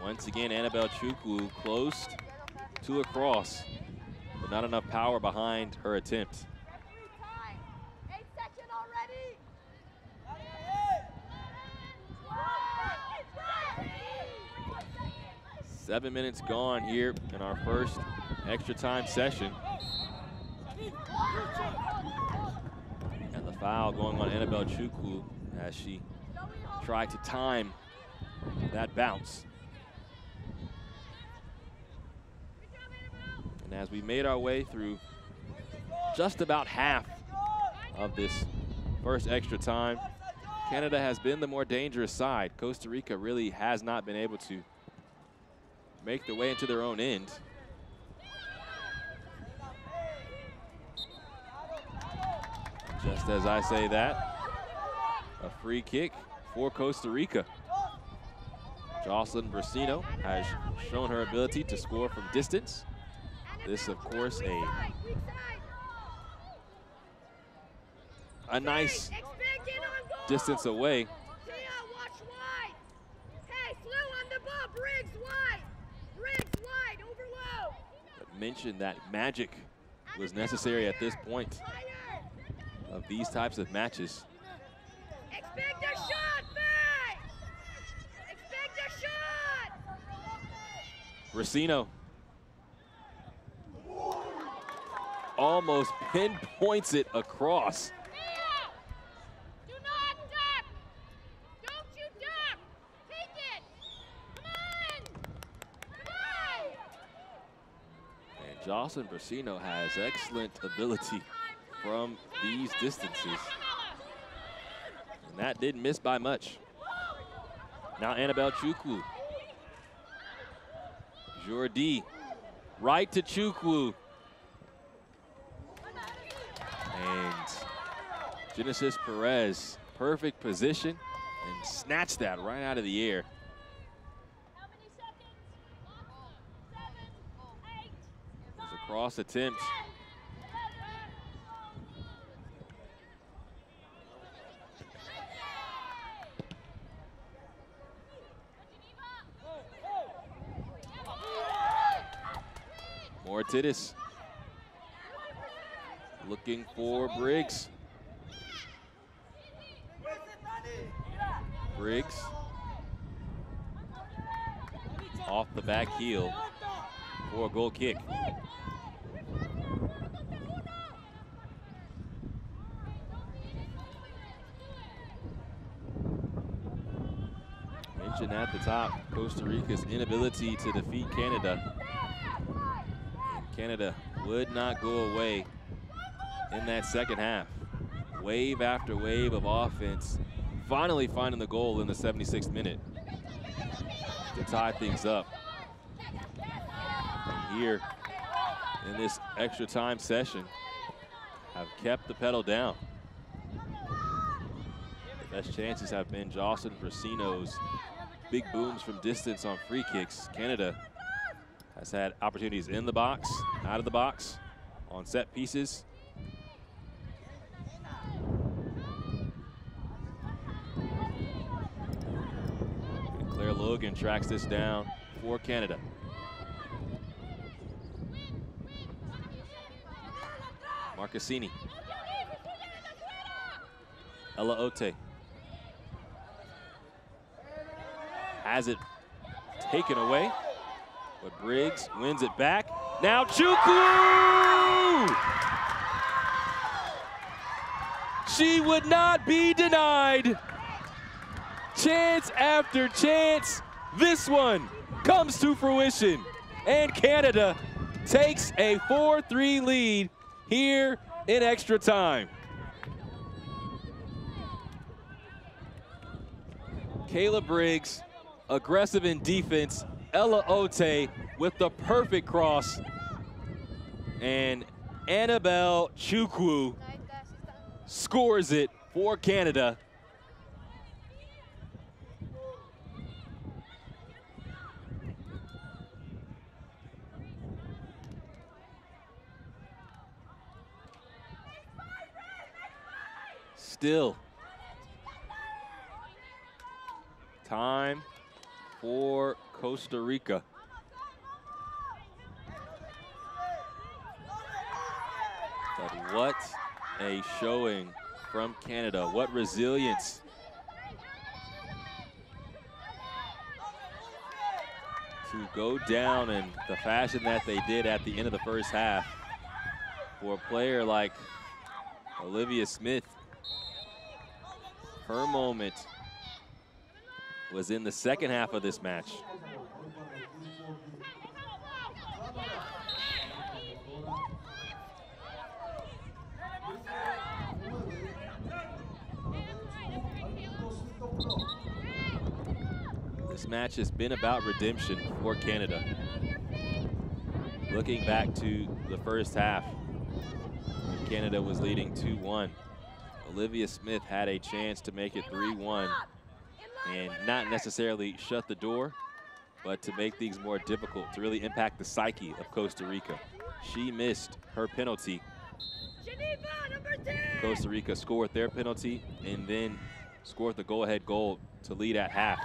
Once again, Annabelle Chukwu close to a cross, but not enough power behind her attempt. Seven minutes gone here in our first extra time session. And the foul going on Annabelle Chukwu as she tried to time that bounce. And as we made our way through just about half of this first extra time, Canada has been the more dangerous side. Costa Rica really has not been able to make their way into their own end. Just as I say that, a free kick for Costa Rica. Jocelyn Brasino has shown her ability to score from distance. This, of course, a, a nice distance away. But mentioned that magic was necessary at this point of these types of matches. Expect a shot, Faye! Expect a shot! Brasino almost pinpoints it across. Do not duck. Don't you duck. Take it. Come on. Come on. And Jocelyn Brasino has excellent ability from these distances. And that didn't miss by much. Now Annabelle Chukwu. Jordi. Right to Chukwu. Genesis Perez, perfect position, and snatched that right out of the air. How many seconds? Seven, eight, five, it was a cross attempt. Moritidis looking for Briggs. Briggs off the back heel for a goal kick. Mentioned at the top, Costa Rica's inability to defeat Canada. Canada would not go away in that second half. Wave after wave of offense, finally finding the goal in the seventy-sixth minute to tie things up. And here in this extra time session, have kept the pedal down. The best chances have been Jocelyn Brasino's big booms from distance on free kicks. Canada has had opportunities in the box, out of the box, on set pieces. Claire Logan tracks this down for Canada. Marcassini. Ella Ote has it taken away, but Briggs wins it back. Now Chukwu! She would not be denied. Chance after chance, this one comes to fruition, and Canada takes a four three lead here in extra time. Kayla Briggs, aggressive in defense, Ella Ote with the perfect cross, and Annabelle Chukwu scores it for Canada. Still time for Costa Rica. But what a showing from Canada. What resilience. To go down in the fashion that they did at the end of the first half. For a player like Olivia Smith, her moment was in the second half of this match. This match has been about redemption for Canada. Looking back to the first half, when Canada was leading two one. Olivia Smith had a chance to make it three one and not necessarily shut the door, but to make things more difficult, to really impact the psyche of Costa Rica. She missed her penalty. Costa Rica scored their penalty and then scored the go-ahead goal to lead at half.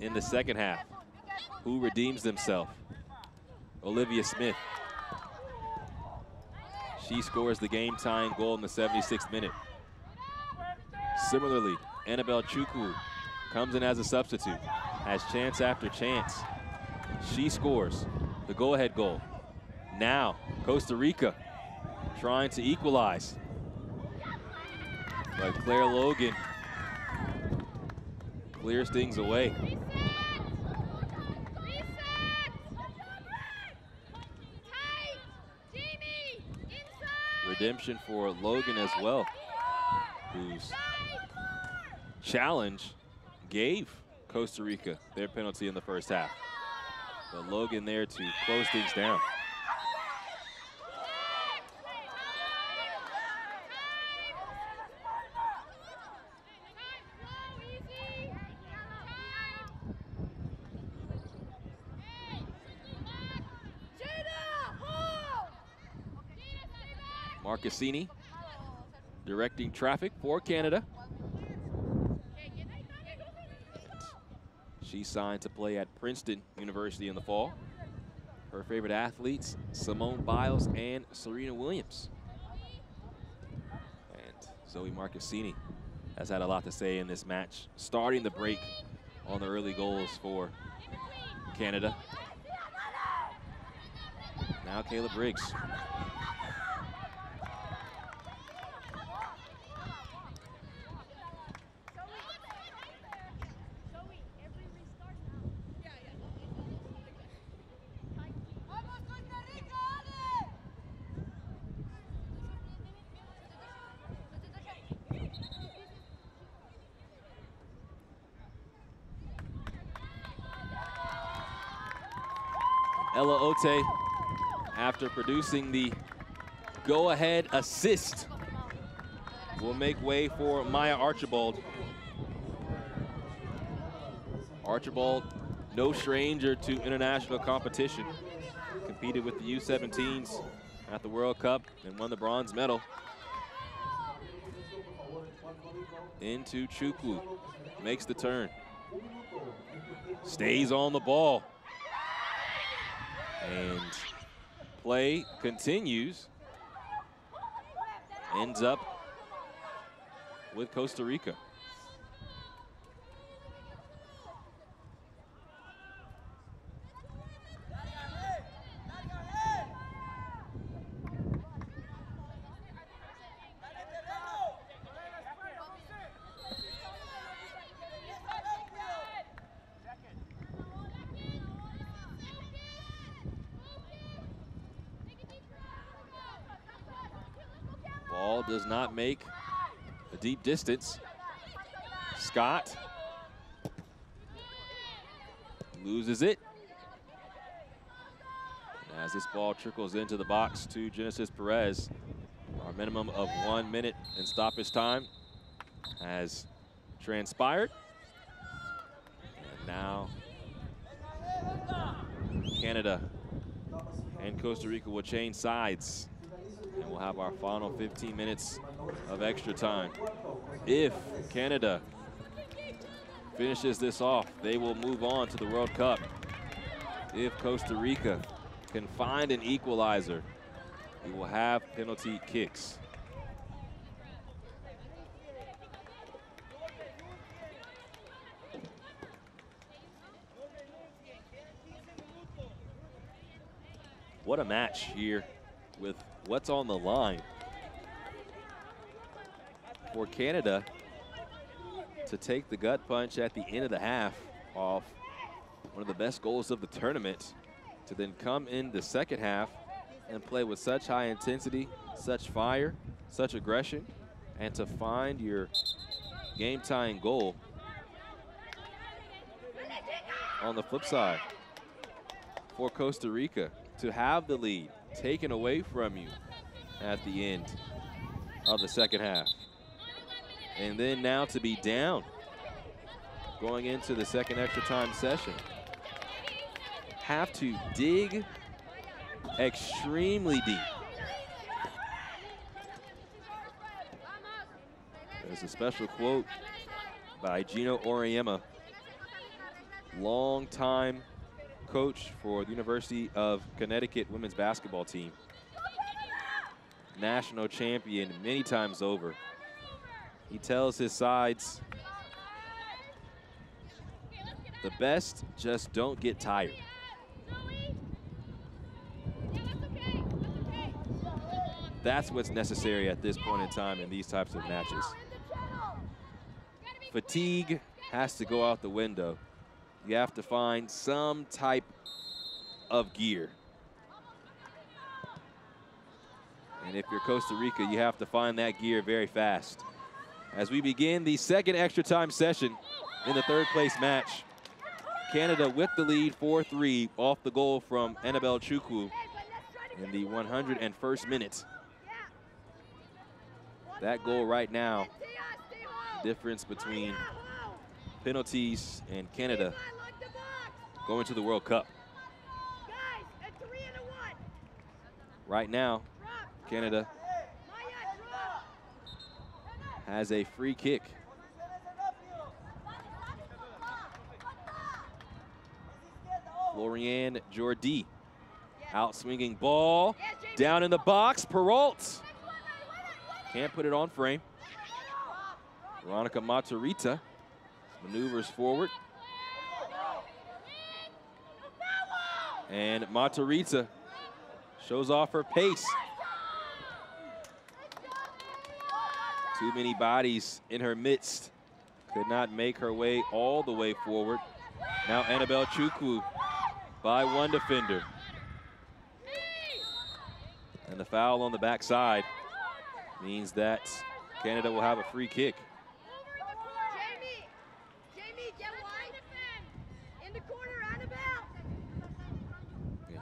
In the second half, who redeems themselves? Olivia Smith. She scores the game-tying goal in the seventy-sixth minute. Similarly, Annabelle Chukwu comes in as a substitute, has chance after chance. She scores the go-ahead goal. Now, Costa Rica trying to equalize. But Claire Logan clears things away. Redemption for Logan as well, whose challenge gave Costa Rica their penalty in the first half. But Logan there to close things down. Marcassini directing traffic for Canada. She signed to play at Princeton University in the fall. Her favorite athletes, Simone Biles and Serena Williams. And Zoe Marcassini has had a lot to say in this match, starting the break on the early goals for Canada. Now Kayla Briggs. Ella Ote, after producing the go-ahead assist, will make way for Maya Archibald. Archibald, no stranger to international competition, competed with the U seventeens at the World Cup and won the bronze medal. Into Chukwu, makes the turn, stays on the ball. And play continues, ends up with Costa Rica. Does not make a deep distance. Scott loses it. And as this ball trickles into the box to Genesis Perez, our minimum of one minute in stoppage time has transpired. And now Canada and Costa Rica will change sides. And we'll have our final fifteen minutes of extra time. If Canada finishes this off, they will move on to the World Cup. If Costa Rica can find an equalizer, we will have penalty kicks. What a match here with what's on the line for Canada to take the gut punch at the end of the half off one of the best goals of the tournament, to then come in the second half and play with such high intensity, such fire, such aggression, and to find your game-tying goal on the flip side for Costa Rica to have the lead taken away from you at the end of the second half. And then now to be down going into the second extra time session. Have to dig extremely deep. There's a special quote by Gino Auriemma, longtime coach for the University of Connecticut women's basketball team, national champion many times over. He tells his sides, the best just don't get tired. That's what's necessary at this point in time in these types of matches. Fatigue has to go out the window. You have to find some type of gear. And if you're Costa Rica, you have to find that gear very fast. As we begin the second extra time session in the third place match, Canada with the lead four three off the goal from Annabelle Chukwu in the one hundred first minute. That goal right now, difference between penalties and Canada going to the World Cup. Right now, Canada has a free kick. Floriane Jordi, out-swinging ball, down in the box, Peralta. Can't put it on frame. Veronica Matarrita maneuvers forward. And Matarrita shows off her pace. Too many bodies in her midst. Could not make her way all the way forward. Now Annabelle Chukwu by one defender. And the foul on the backside means that Canada will have a free kick. Jamie, Jamie, get wide. In the corner, Annabelle.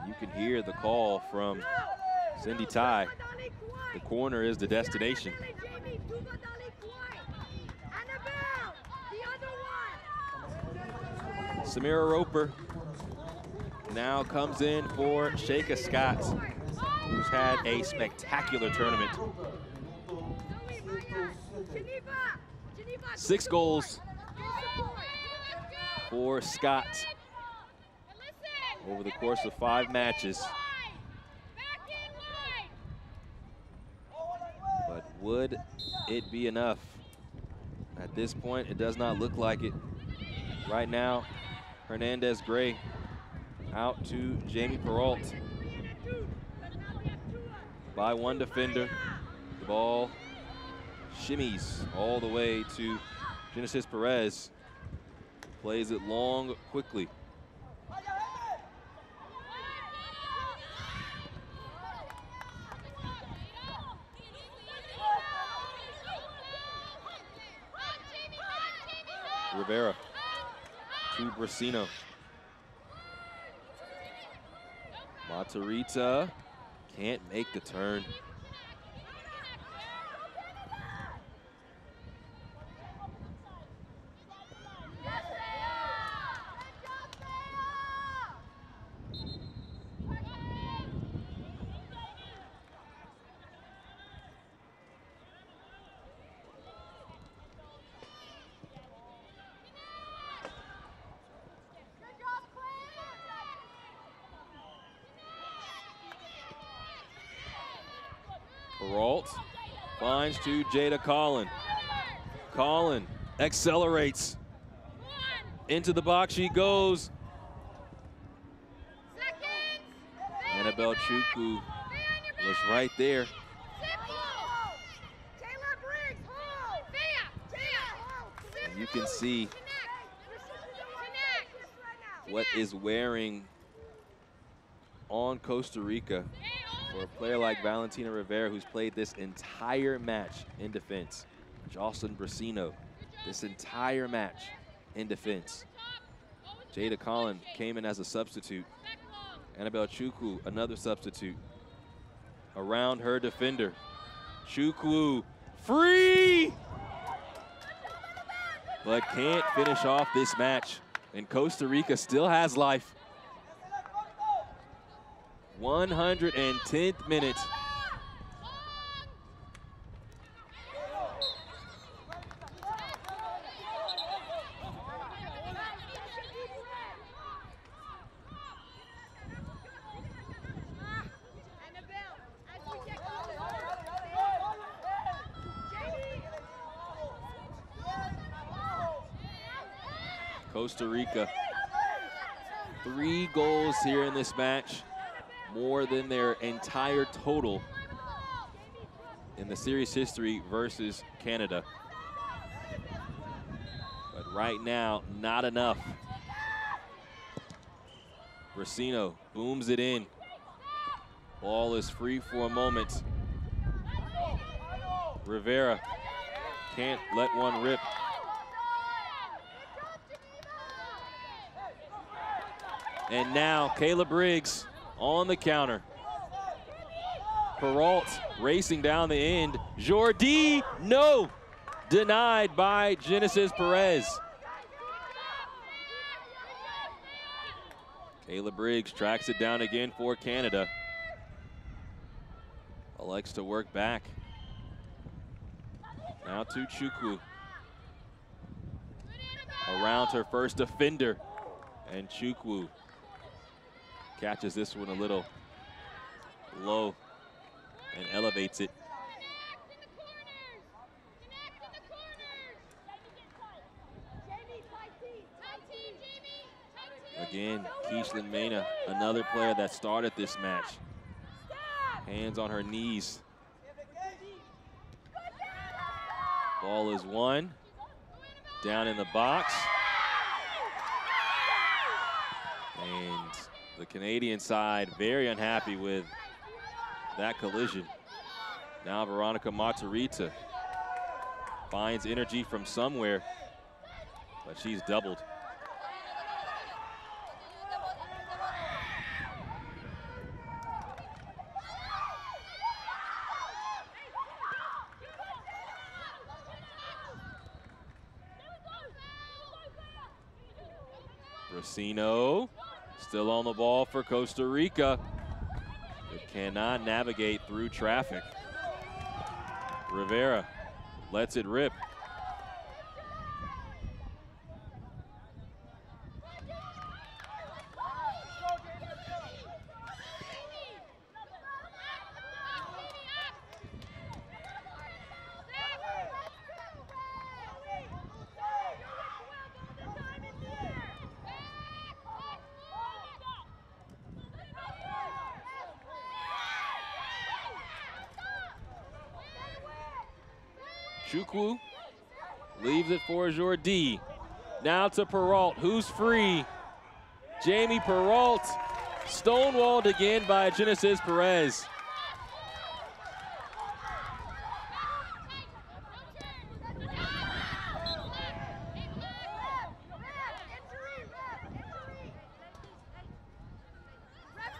And you can hear the call from Cindy Tai. The corner is the destination. Samira Roper now comes in for Sheika Scott, who's had a spectacular tournament. Six goals for Scott over the course of five matches. But would it be enough? At this point, it does not look like it. Right now, Hernandez Gray out to Jamie Peralta. By one defender, the ball shimmies all the way to Genesis Perez. Plays it long, quickly. Rivera to Brasino. Matarrita can't make the turn. Finds to Jada Colin. Colin accelerates. Into the box she goes. Annabelle Chukwu was right there. And you can see what is wearing on Costa Rica. For a player like Valentina Rivera, who's played this entire match in defense, Jocelyn Brasino, this entire match in defense. Jada Colin came in as a substitute. Annabelle Chukwu, another substitute. Around her defender, Chukwu, free! But can't finish off this match, and Costa Rica still has life. one hundred tenth minute. Costa Rica, three goals here in this match. More than their entire total in the series history versus Canada. But right now, not enough. Brasino booms it in. Ball is free for a moment. Rivera can't let one rip. And now, Kayla Briggs on the counter. Peralt racing down the end. Jordi, no! Denied by Genesis Perez. Kayla Briggs tracks it down again for Canada. Likes to work back. Now to Chukwu. Around her first defender. And Chukwu catches this one a little low and elevates it. again, Keishlin Mena, another player that started this match. Hands on her knees. Ball is won. Down in the box. And the Canadian side very unhappy with that collision. Now Veronica Matarrita finds energy from somewhere, but she's doubled. Brasino still on the ball for Costa Rica. It cannot navigate through traffic. Rivera lets it rip. Chukwu leaves it for Jordi. Now to Peralta, who's free. Jamie Peralta, stonewalled again by Genesis Perez.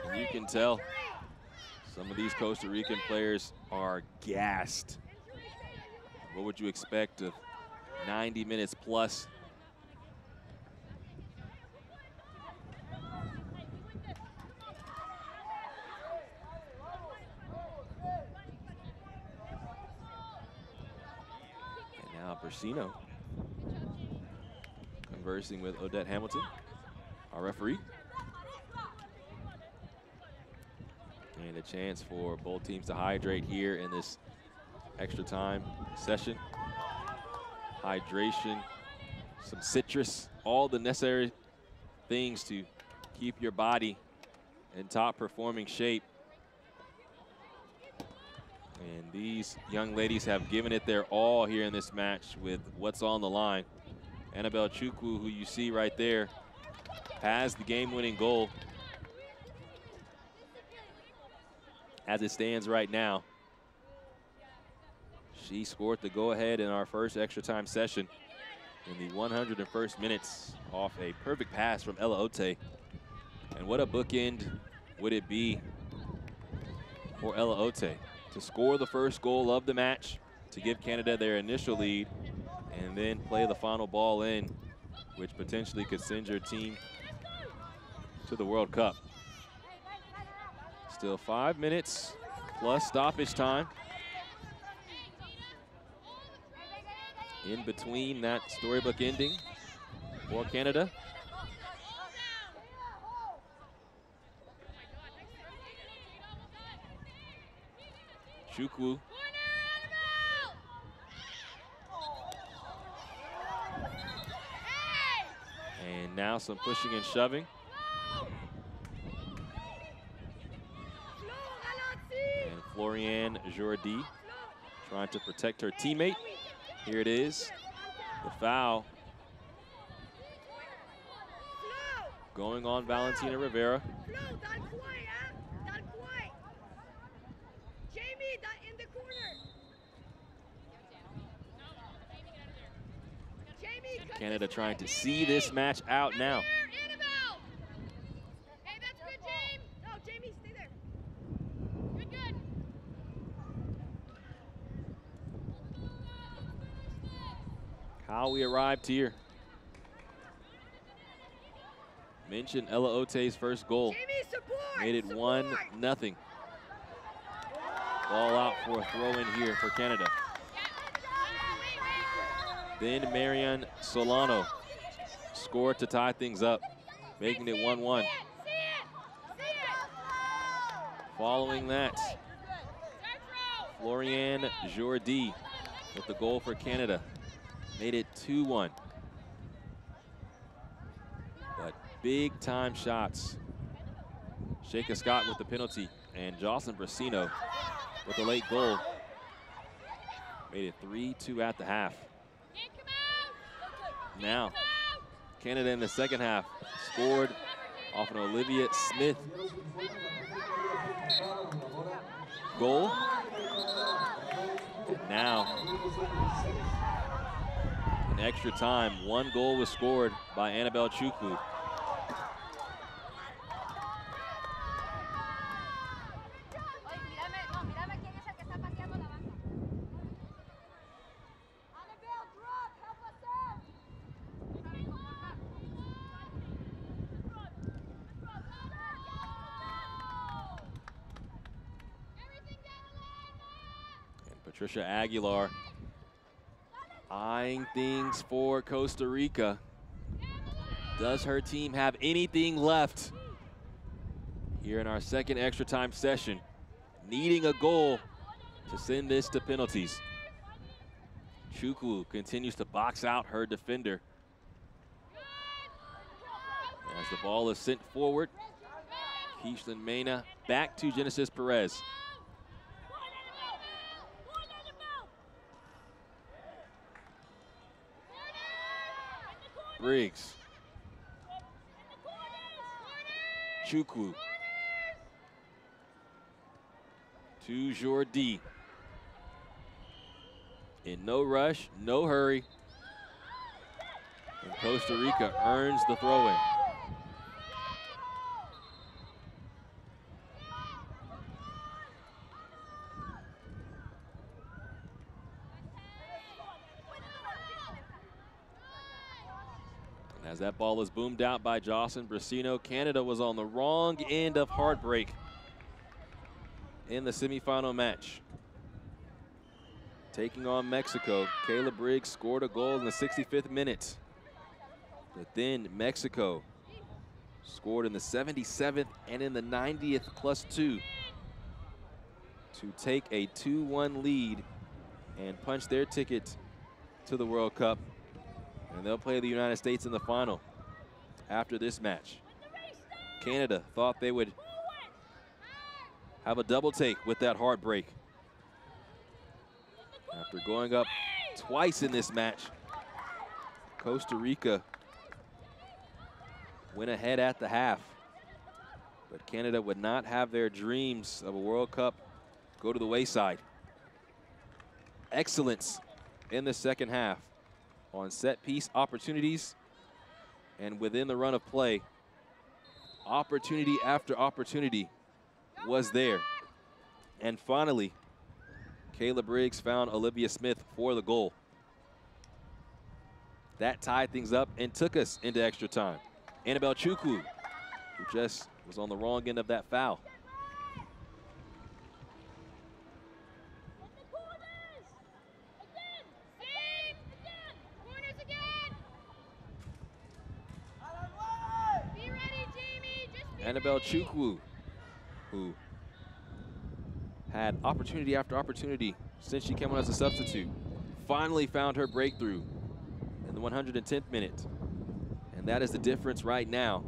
And you can tell some of these Costa Rican players are gassed. What would you expect of ninety minutes plus? And now Brasino conversing with Odette Hamilton, our referee. And a chance for both teams to hydrate here in this extra time session. Hydration, some citrus, all the necessary things to keep your body in top performing shape. And these young ladies have given it their all here in this match with what's on the line. Annabelle Chukwu, who you see right there, has the game-winning goal as it stands right now. She scored the go-ahead in our first extra time session in the one hundred first minutes off a perfect pass from Ella Ote. And what a bookend would it be for Ella Ote to score the first goal of the match, to give Canada their initial lead, and then play the final ball in, which potentially could send your team to the World Cup. Still five minutes plus stoppage time. In between that storybook ending for Canada. Chukwu. And now some pushing and shoving. And Floriane Jordi trying to protect her teammate. Here it is, the foul going on Valentina Rivera. Jamie, in the corner. Canada trying to see this match out now. How we arrived here. Mentioned Ella Ote's first goal. Jamie, support, made it support. one nothing. Ball out for a throw in here for Canada. Then Marian Solano scored to tie things up, making it one one. Following that, Floriane Jordi with the goal for Canada. Made it two one. But big time shots. Sheika Scott with the penalty and Jocelyn Brasino with the late goal. Made it three two at the half. Now, Canada in the second half scored off an Olivia Smith goal. And now, in extra time, one goal was scored by Annabelle Chukwu. Patricia Aguilar eyeing things for Costa Rica. Does her team have anything left here in our second extra time session? Needing a goal to send this to penalties. Chukwu continues to box out her defender. As the ball is sent forward, Keishlin Mena back to Genesis Perez. Briggs, Chukwu, to Jordi. In no rush, no hurry. And Costa Rica earns the throw-in. As that ball was boomed out by Jocelyn Brasino, Canada was on the wrong end of heartbreak in the semifinal match. Taking on Mexico, Kayla Briggs scored a goal in the sixty-fifth minute. But then Mexico scored in the seventy-seventh and in the ninetieth plus two to take a two one lead and punch their ticket to the World Cup. And they'll play the United States in the final after this match. Canada thought they would have a double take with that heartbreak. After going up twice in this match, Costa Rica went ahead at the half. But Canada would not have their dreams of a World Cup go to the wayside. Excellence in the second half on set piece opportunities and within the run of play. Opportunity after opportunity was there. And finally, Kayla Briggs found Olivia Smith for the goal. That tied things up and took us into extra time. Annabelle Chukwu, who just was on the wrong end of that foul. Annabelle Chukwu, who had opportunity after opportunity since she came on as a substitute, finally found her breakthrough in the one hundred tenth minute. And that is the difference right now.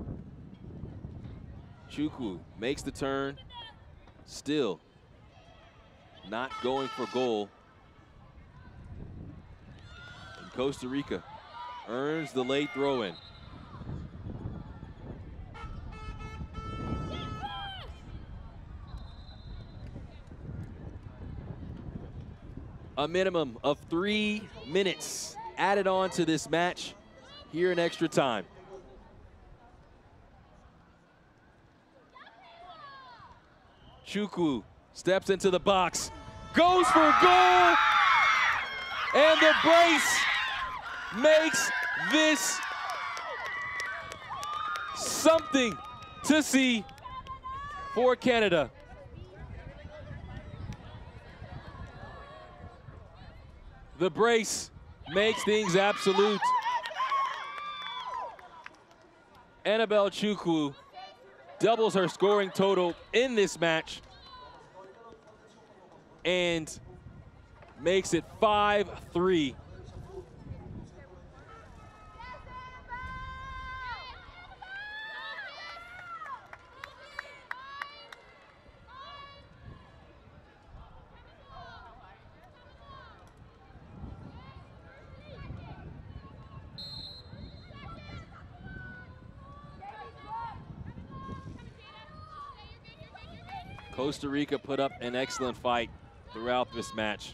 Chukwu makes the turn, still not going for goal. And Costa Rica earns the late throw-in. A minimum of three minutes added on to this match here in extra time. Chukwu steps into the box, goes for goal, and the brace makes this something to see for Canada. The brace makes things absolute. Annabelle Chukwu doubles her scoring total in this match and makes it five three. Costa Rica put up an excellent fight throughout this match.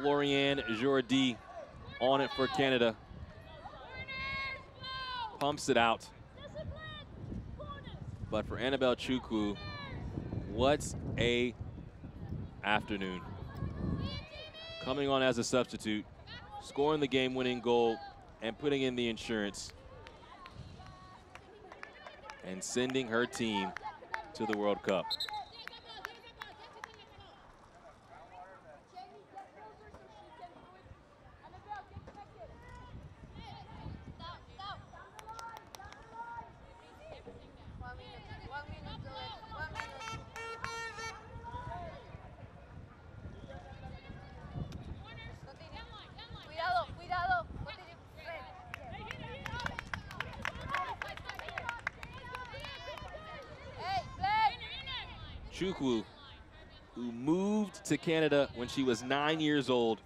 Floriane Jordi on it for Canada. Pumps it out. But for Annabelle Chukwu, what's a afternoon. Coming on as a substitute, scoring the game-winning goal, and putting in the insurance. And sending her team to the World Cup. Chukwu, who moved to Canada when she was nine years old,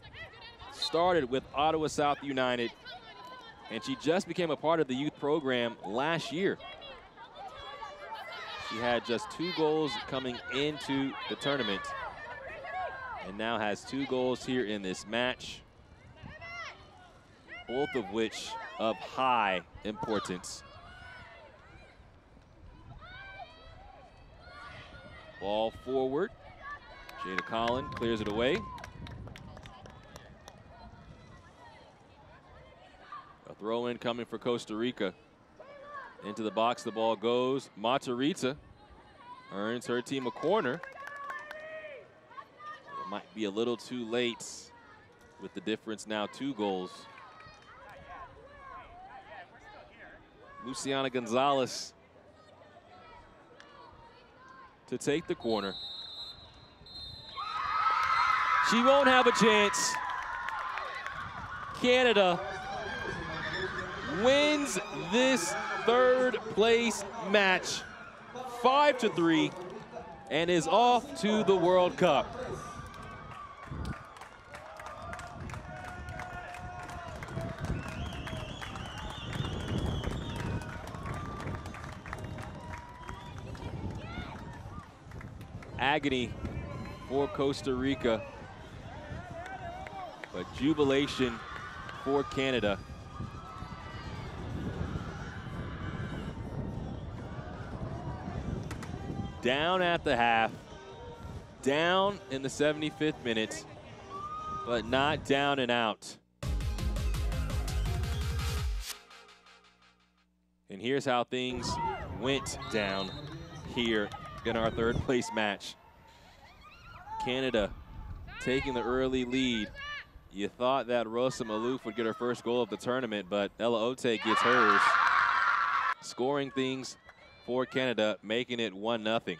started with Ottawa South United, and she just became a part of the youth program last year. She had just two goals coming into the tournament, and now has two goals here in this match, both of which of high importance. Ball forward, Jada Colin clears it away. A throw in coming for Costa Rica. Into the box the ball goes. Matarrita earns her team a corner. It might be a little too late with the difference now two goals. Luciana Gonzalez to take the corner. She won't have a chance. Canada wins this third place match five to three and is off to the World Cup. Agony for Costa Rica, but jubilation for Canada. Down at the half, down in the seventy-fifth minute, but not down and out. And here's how things went down here in our third place match. Canada taking the early lead. You thought that Rosa Malouf would get her first goal of the tournament, but Ella Ote gets hers. Scoring things for Canada, making it one nothing.